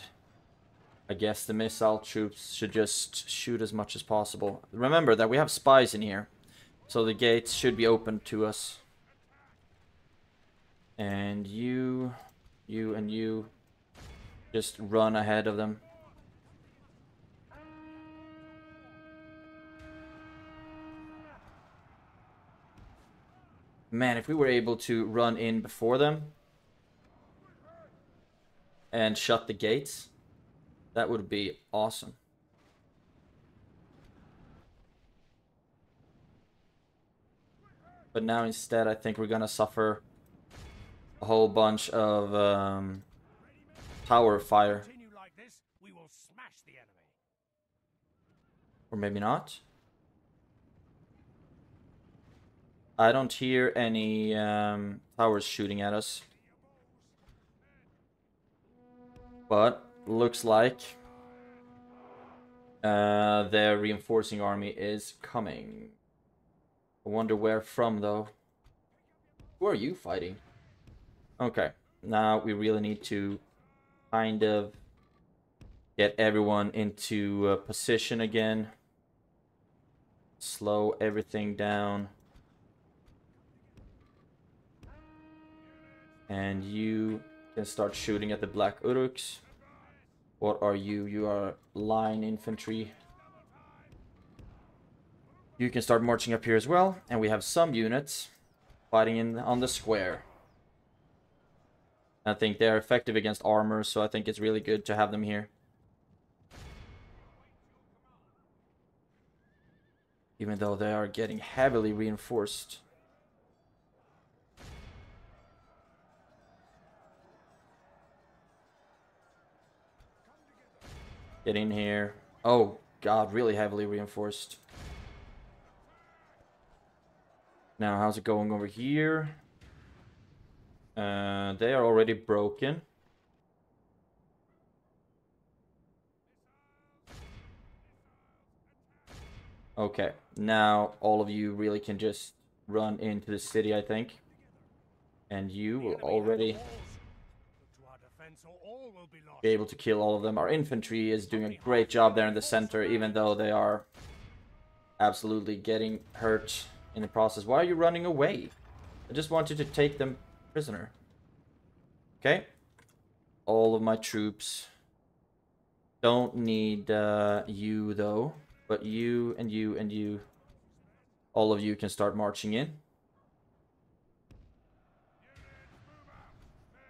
I guess the missile troops should just shoot as much as possible. Remember that we have spies in here, so the gates should be open to us. And you, you and you just run ahead of them. Man, if we were able to run in before them and shut the gates, that would be awesome. But now instead, I think we're gonna suffer a whole bunch of um, tower fire. Or maybe not. I don't hear any um, towers shooting at us. But looks like uh, their reinforcing army is coming. I wonder where from, though. Who are you fighting? Okay, now we really need to kind of get everyone into uh, position again. Slow everything down. And you can start shooting at the Black Uruks. What are you? You are line infantry. You can start marching up here as well. And we have some units fighting in on the square. I think they're effective against armor, so I think it's really good to have them here. Even though they are getting heavily reinforced. Get in here. Oh, God, really heavily reinforced. Now, how's it going over here? Uh, they are already broken. Okay, now all of you really can just run into the city, I think. And you will already be able to kill all of them. Our infantry is doing a great job there in the center, even though they are absolutely getting hurt in the process. Why are you running away? I just wanted to take them prisoner. Okay. All of my troops don't need uh, you, though. But you and you and you, all of you can start marching in.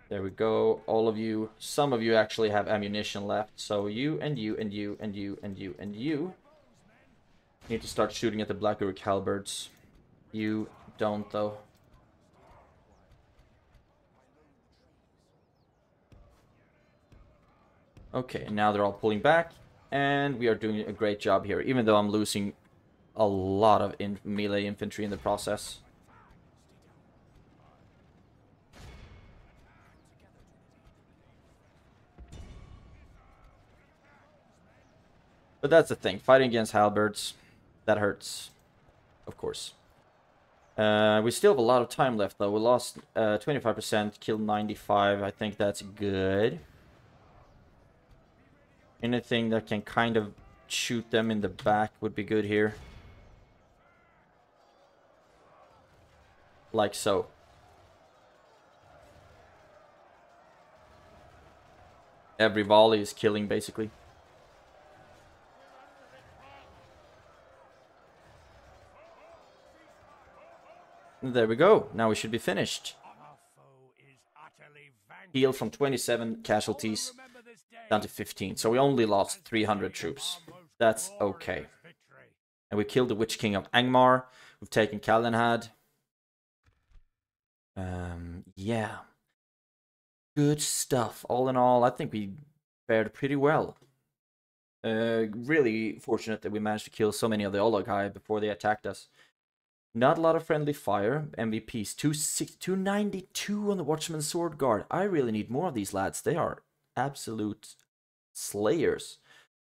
There we go. All of you, some of you actually have ammunition left. So you and you and you and you and you and you need to start shooting at the Black Uruk halberds. You don't, though. Okay, now they're all pulling back. And we are doing a great job here, even though I'm losing a lot of in melee infantry in the process. But that's the thing, fighting against halberds, that hurts, of course. Uh, we still have a lot of time left, though. We lost uh, twenty-five percent, killed ninety-five. I think that's good. Anything that can kind of shoot them in the back would be good here. Like so. Every volley is killing, basically. There we go. Now we should be finished. Heal from twenty-seven casualties down to fifteen. So we only lost three hundred troops. That's okay. And we killed the Witch-King of Angmar. We've taken Calenhad. Um, yeah. Good stuff. All in all, I think we fared pretty well. Uh, really fortunate that we managed to kill so many of the Olog Hai before they attacked us. Not a lot of friendly fire. M V Ps. two ninety-two on the Watchman Sword Guard. I really need more of these lads. They are absolute slayers.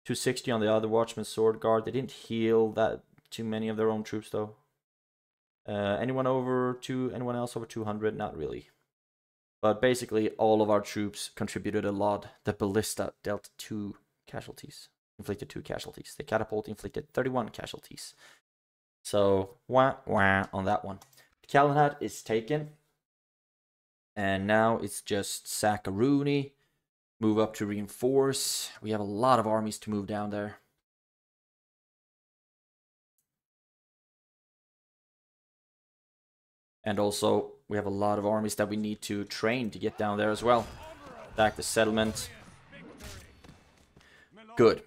two sixty on the other Watchman Sword Guard. They didn't heal that too many of their own troops, though. Uh, anyone over two? Anyone else over two hundred? Not really. But basically, all of our troops contributed a lot. The ballista dealt two casualties. Inflicted two casualties. The catapult inflicted thirty-one casualties. So, wah, wah on that one. Calenhad is taken. And now it's just Sakaruni. Move up to reinforce. We have a lot of armies to move down there. And also, we have a lot of armies that we need to train to get down there as well. Attack the settlement. Good.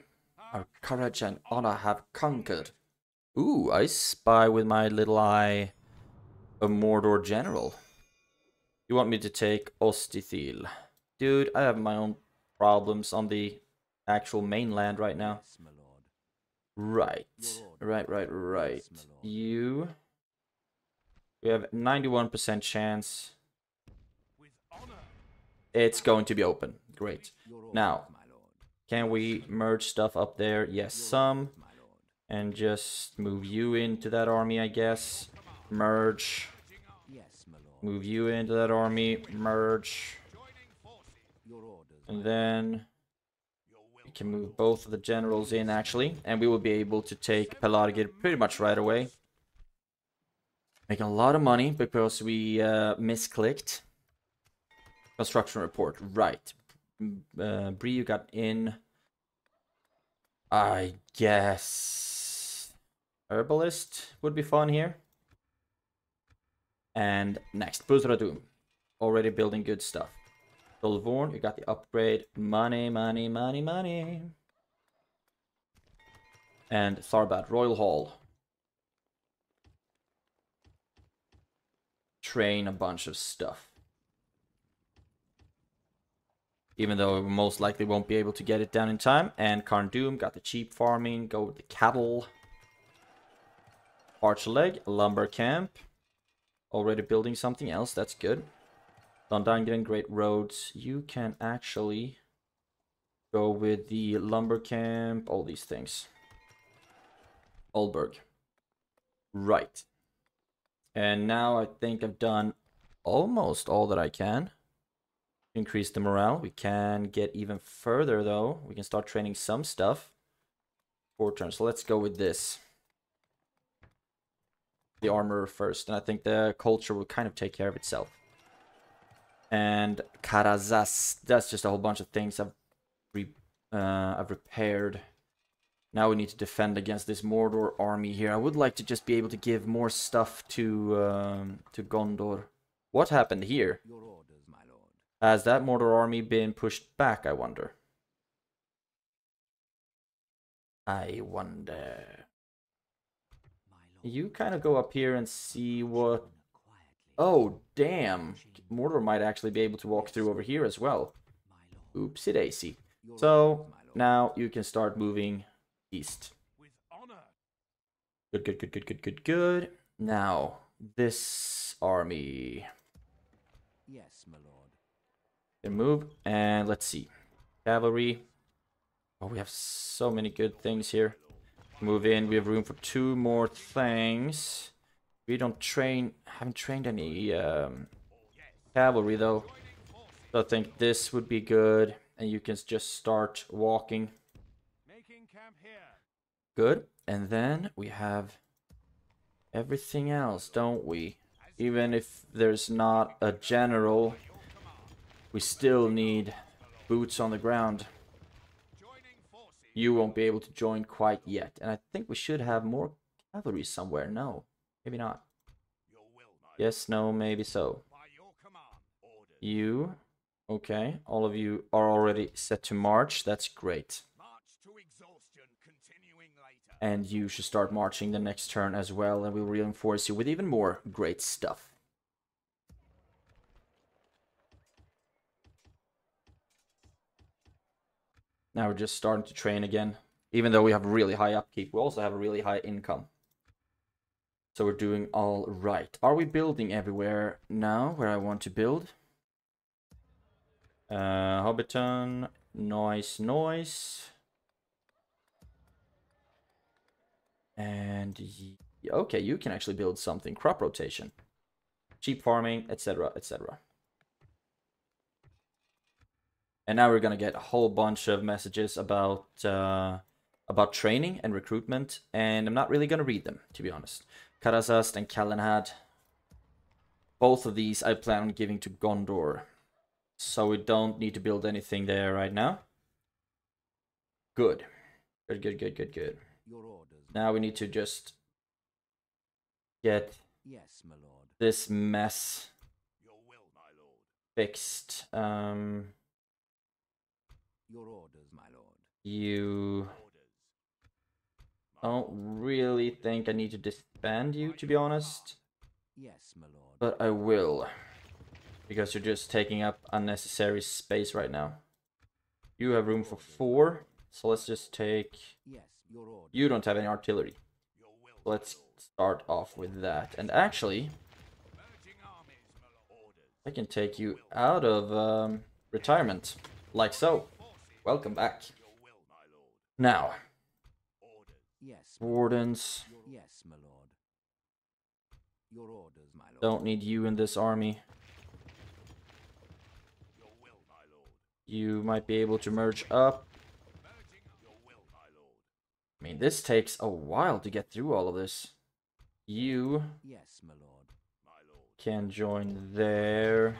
Our courage and honor have conquered. Ooh, I spy with my little eye a Mordor general. You want me to take Ostithil? Dude, I have my own problems on the actual mainland right now. Right. Right, right, right. You... We have ninety-one percent chance. It's going to be open. Great. Now, can we merge stuff up there? Yes, some. And just move you into that army, I guess. Merge. Move you into that army. Merge. And then we can move both of the generals in, actually. And we will be able to take Pelargir pretty much right away. Making a lot of money because we uh, misclicked. Construction report, right. Uh, Bree, you got in. I guess herbalist would be fun here. And next, Khazad-dûm. Already building good stuff. Dolvorn, you got the upgrade. Money, money, money, money. And Tharbad, Royal Hall. Train a bunch of stuff. Even though we most likely won't be able to get it down in time. And Khazad-dûm got the cheap farming. Go with the cattle. Archerleg, lumber camp. Already building something else. That's good. Londangren, great roads. You can actually go with the lumber camp. All these things. Oldburg. Right. And now I think I've done almost all that I can. Increase the morale. We can get even further, though. We can start training some stuff. Four turns. So let's go with this. The armor first. And I think the culture will kind of take care of itself. And Caras. That's just a whole bunch of things I've, re uh, I've repaired. Now we need to defend against this Mordor army here. I would like to just be able to give more stuff to um, to Gondor. What happened here? Your orders, my lord. Has that Mordor army been pushed back, I wonder? I wonder. You kind of go up here and see what... Oh, damn. Mordor might actually be able to walk through over here as well. Oopsie daisy. So, now you can start moving... east. Good, good, good, good, good, good, good. Now, this army. Yes, my lord. They move, and let's see. Cavalry. Oh, we have so many good things here. Move in. We have room for two more things. We don't train. Haven't trained any um, cavalry though. So I think this would be good, and you can just start walking. Good, and then we have everything else, don't we? Even if there's not a general, we still need boots on the ground. You won't be able to join quite yet. And I think we should have more cavalry somewhere. No, maybe not. Yes, no, maybe so. You, okay, all of you are already set to march. That's great. And you should start marching the next turn as well, and we'll reinforce you with even more great stuff. Now we're just starting to train again. Even though we have really high upkeep, we also have a really high income. So we're doing all right. Are we building everywhere now where I want to build? Uh, Hobbiton, noise, noise. And okay, you can actually build something. Crop rotation, cheap farming, et cetera, et cetera. And now we're gonna get a whole bunch of messages about uh, about training and recruitment, and I'm not really gonna read them, to be honest. Caras and Calenhad. Both of these I plan on giving to Gondor, so we don't need to build anything there right now. Good, good, good, good, good, good. Now we need to just get yes, my lord. This mess Your will, my lord. Fixed. Um, Your orders, my lord. You don't really think I need to disband you, to be honest. Yes, my lord. But I will, because you're just taking up unnecessary space right now. You have room for four, so let's just take. Yes. You don't have any artillery. Let's start off with that. And actually, I can take you out of um, retirement, like so. Welcome back. Now, wardens. Don't need you in this army. You might be able to merge up. I mean, this takes a while to get through all of this. You yes, my lord. Can join there.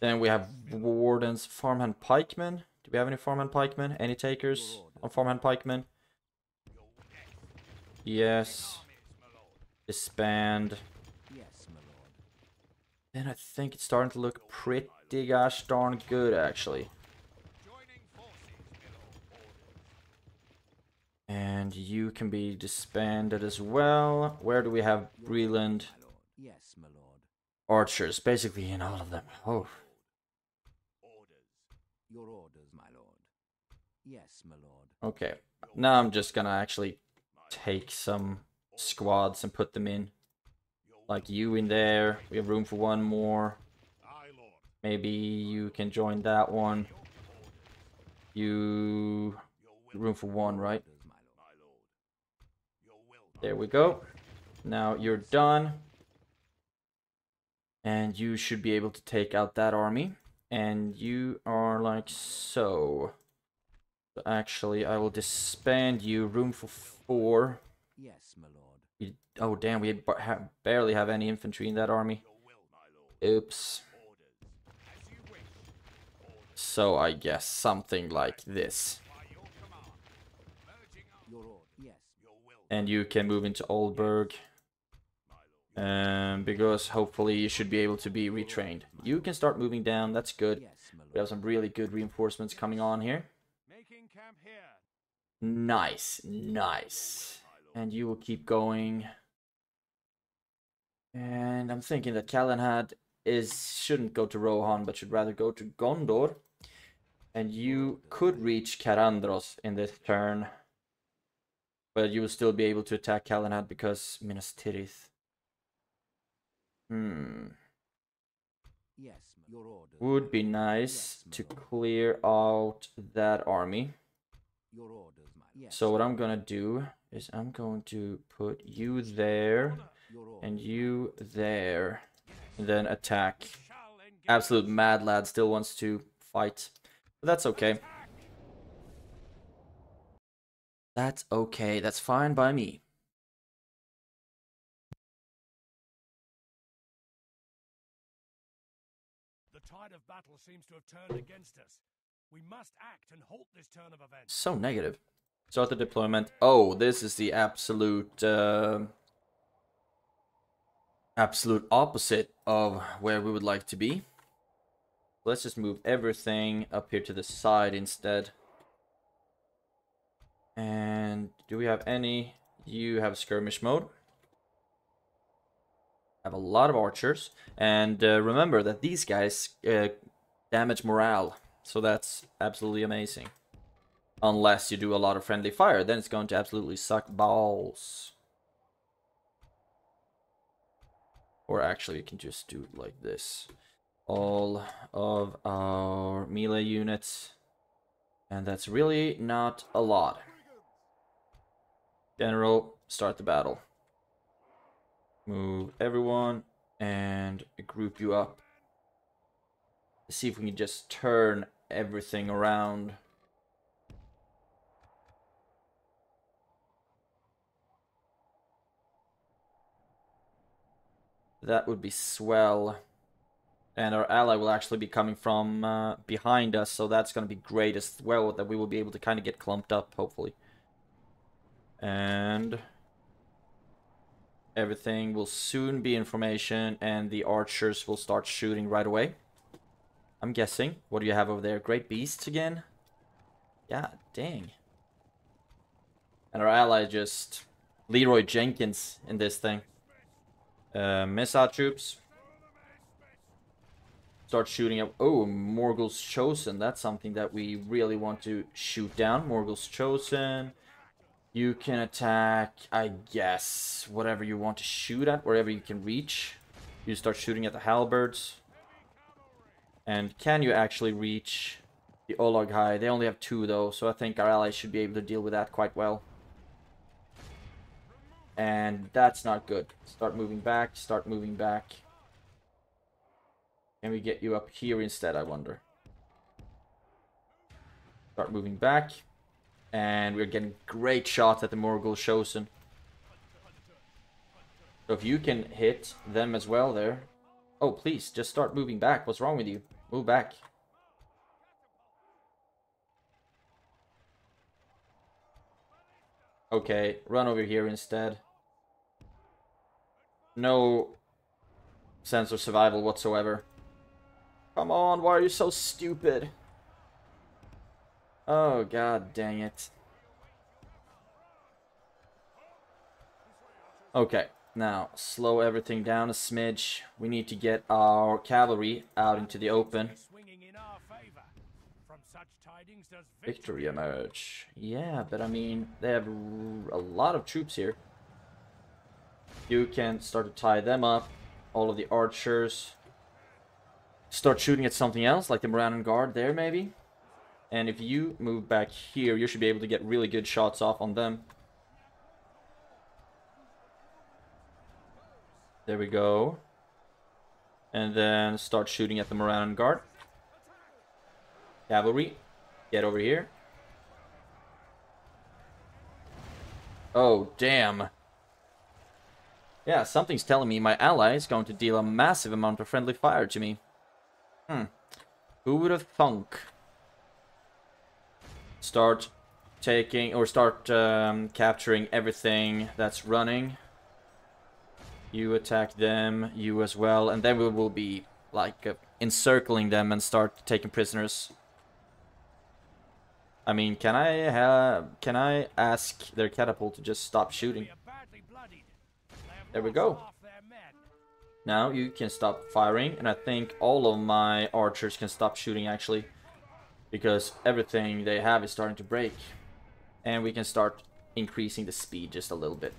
Then we have wardens, farmhand pikemen. Do we have any farmhand pikemen? Any takers on farmhand pikemen? Yes. Disband. Then I think it's starting to look pretty gosh darn good, actually. And you can be disbanded as well. Where do we have Breeland? Yes, my lord. Archers, basically in all of them. Oh. Your orders, my lord. Yes, my lord. Okay. Now I'm just gonna actually take some squads and put them in. Like you in there. We have room for one more. Maybe you can join that one. You room for one, right? There we go. Now you're done. And you should be able to take out that army. And you are like so. But actually, I will disband you. Room for four. Yes, my lord. You, oh, damn. We ha barely have any infantry in that army. Oops. So I guess something like this. And you can move into Oldburg, um, because hopefully you should be able to be retrained. You can start moving down, that's good. We have some really good reinforcements coming on here. Nice, nice. And you will keep going. And I'm thinking that Calenhad is shouldn't go to Rohan, but should rather go to Gondor. And you could reach Cair Andros in this turn. But you will still be able to attack Calenhad because Minas Tirith. Hmm. Yes, your order. Would be nice yes, to clear out that army. Your orders, yes. So what I'm gonna do is I'm going to put you there and you there. And then attack. Absolute mad lad still wants to fight. But that's okay. That's okay, that's fine by me. The tide of battle seems to have turned against us. We must act and halt this turn of events. So negative. Start the deployment. Oh, this is the absolute uh, absolute opposite of where we would like to be. Let's just move everything up here to the side instead. And do we have any? You have skirmish mode. Have a lot of archers. And uh, remember that these guys uh, damage morale. So that's absolutely amazing. Unless you do a lot of friendly fire. Then it's going to absolutely suck balls. Or actually, you can just do it like this. All of our melee units. And that's really not a lot. General, start the battle. Move everyone and group you up. Let's see if we can just turn everything around. That would be swell. And our ally will actually be coming from uh, behind us, so that's going to be great as well, that we will be able to kind of get clumped up, hopefully. And everything will soon be in formation, and the archers will start shooting right away, I'm guessing. What do you have over there? Great beasts again? Yeah, dang. And our ally just... Leroy Jenkins in this thing. Uh, missile troops. Start shooting up. Oh, Morgul's Chosen. That's something that we really want to shoot down. Morgul's Chosen. You can attack, I guess, whatever you want to shoot at, wherever you can reach. You start shooting at the halberds. And can you actually reach the Olog Hai? They only have two, though, so I think our allies should be able to deal with that quite well. And that's not good. Start moving back. Start moving back. Can we get you up here instead, I wonder? Start moving back. And we're getting great shots at the Morgul Chosen. So if you can hit them as well there. Oh, please, just start moving back. What's wrong with you? Move back. Okay, run over here instead. No sense of survival whatsoever. Come on, why are you so stupid? Oh, god dang it. Okay, now, slow everything down a smidge. We need to get our cavalry out into the open. Victory emerge. Yeah, but I mean, they have a lot of troops here. You can start to tie them up. All of the archers. Start shooting at something else, like the Morannon Guard there, maybe. And if you move back here, you should be able to get really good shots off on them. There we go. And then start shooting at the Morannon Guard. Cavalry, get over here. Oh, damn. Yeah, something's telling me my ally is going to deal a massive amount of friendly fire to me. Hmm. Who would have thunk? Start taking, or start um, capturing everything that's running. You attack them, you as well, and then we will be, like, uh, encircling them and start taking prisoners. I mean, can I, uh, can I ask their catapult to just stop shooting? There we go. Now you can stop firing, and I think all of my archers can stop shooting, actually. Because everything they have is starting to break. And we can start increasing the speed just a little bit.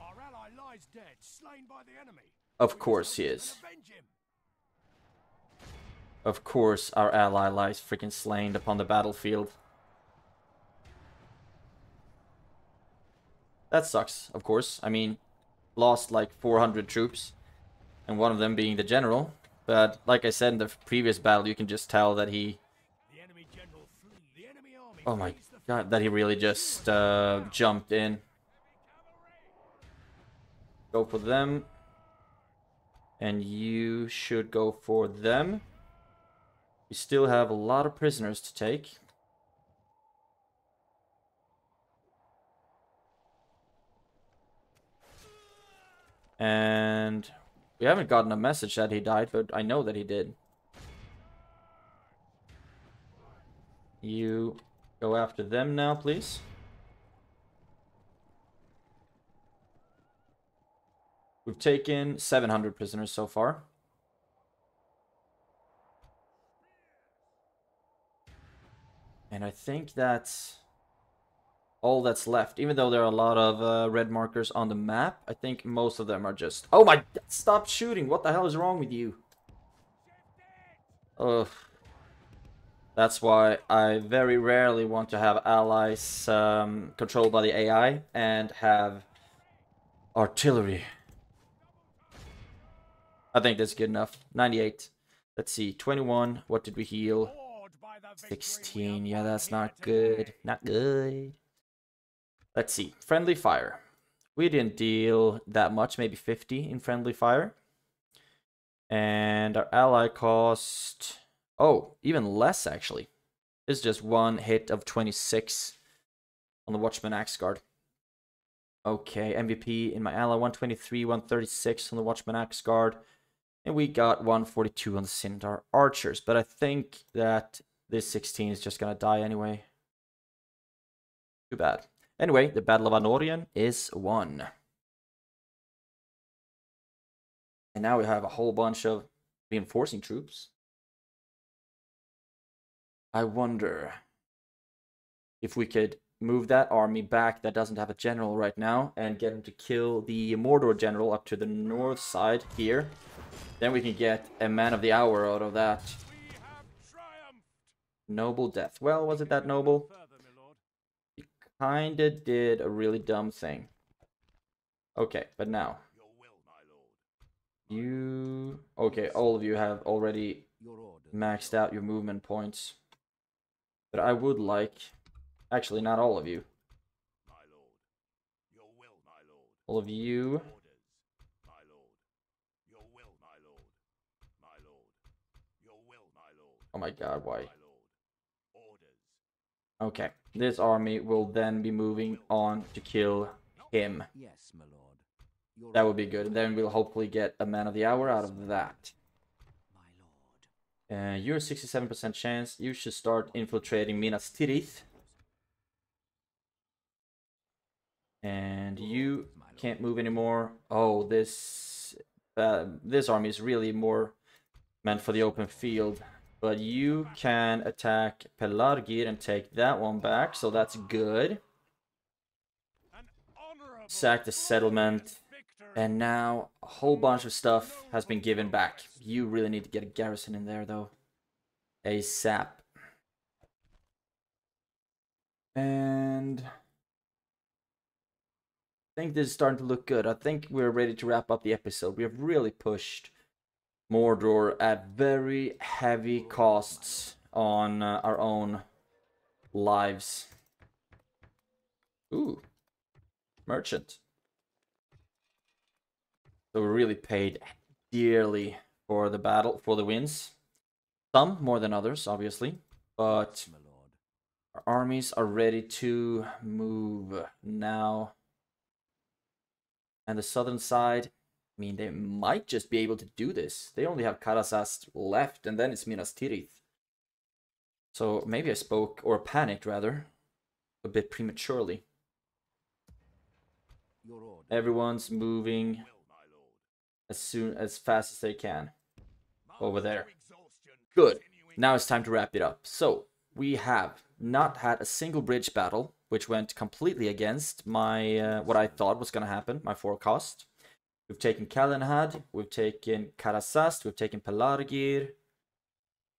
Our ally lies dead, slain by the enemy. Of course he is. Of course our ally lies freaking slain upon the battlefield. That sucks, of course. I mean, lost like four hundred troops. And one of them being the general. But like I said in the previous battle, you can just tell that he... Oh my god, that he really just uh, jumped in. Go for them. And you should go for them. We still have a lot of prisoners to take. And... we haven't gotten a message that he died, but I know that he did. You go after them now, please. We've taken seven hundred prisoners so far. And I think that's all that's left. Even though there are a lot of uh, red markers on the map, I think most of them are just... Oh my... Stop shooting! What the hell is wrong with you? Ugh. That's why I very rarely want to have allies um, controlled by the A I and have artillery. I think that's good enough. ninety-eight. Let's see. twenty-one. What did we heal? sixteen. Yeah, that's not good. Not good. Let's see. Friendly fire. We didn't deal that much. Maybe fifty in friendly fire. And our ally cost... Oh, even less, actually. It's just one hit of twenty-six on the Watchman Axe Guard. Okay, M V P in my ally, one twenty-three, one thirty-six on the Watchman Axe Guard. And we got one forty-two on the Scimitar Archers. But I think that this sixteen is just going to die anyway. Too bad. Anyway, the Battle of Anorion is won. And now we have a whole bunch of reinforcing troops. I wonder if we could move that army back that doesn't have a general right now and get him to kill the Mordor general up to the north side here. Then we can get a man of the hour out of that. Noble death. Well, was it that noble? He kinda did a really dumb thing. Okay, but now. You... Okay, all of you have already maxed out your movement points. But I would like... Actually, not all of you. My lord. Your will, my lord. All of you. Orders. My lord. Your will, my lord. My lord. Your will, my lord. Oh my god, why? My lord. Orders. Okay. This army will then be moving on to kill him. Yes, my lord. Your that would be good. And then we'll hopefully get a man of the hour out of that. Uh, you're sixty-seven percent chance. You should start infiltrating Minas Tirith. And you can't move anymore. Oh, this uh, this army is really more meant for the open field. But you can attack Pelargir and take that one back. So that's good. Sack the settlement. And now a whole bunch of stuff has been given back. You really need to get a garrison in there though. ASAP. And... I think this is starting to look good. I think we're ready to wrap up the episode. We have really pushed Mordor at very heavy costs on uh, our own lives. Ooh. Merchant. So we really paid dearly for the battle, for the wins. Some more than others, obviously. But our armies are ready to move now. And the southern side, I mean, they might just be able to do this. They only have Caras left, and then it's Minas Tirith. So maybe I spoke, or panicked rather, a bit prematurely. Everyone's moving... as soon, as fast as they can. Over there. Good. Now it's time to wrap it up. So, we have not had a single bridge battle, which went completely against my uh, what I thought was going to happen, my forecast. We've taken Calenhad, we've taken Karasast, we've taken Pelargir,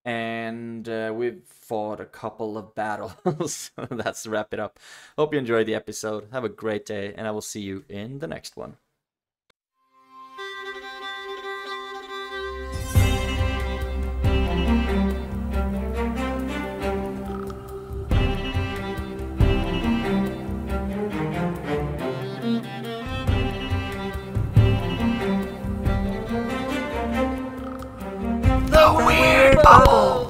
and uh, we've fought a couple of battles. That's to wrap it up. Hope you enjoyed the episode. Have a great day, and I will see you in the next one. Bubble!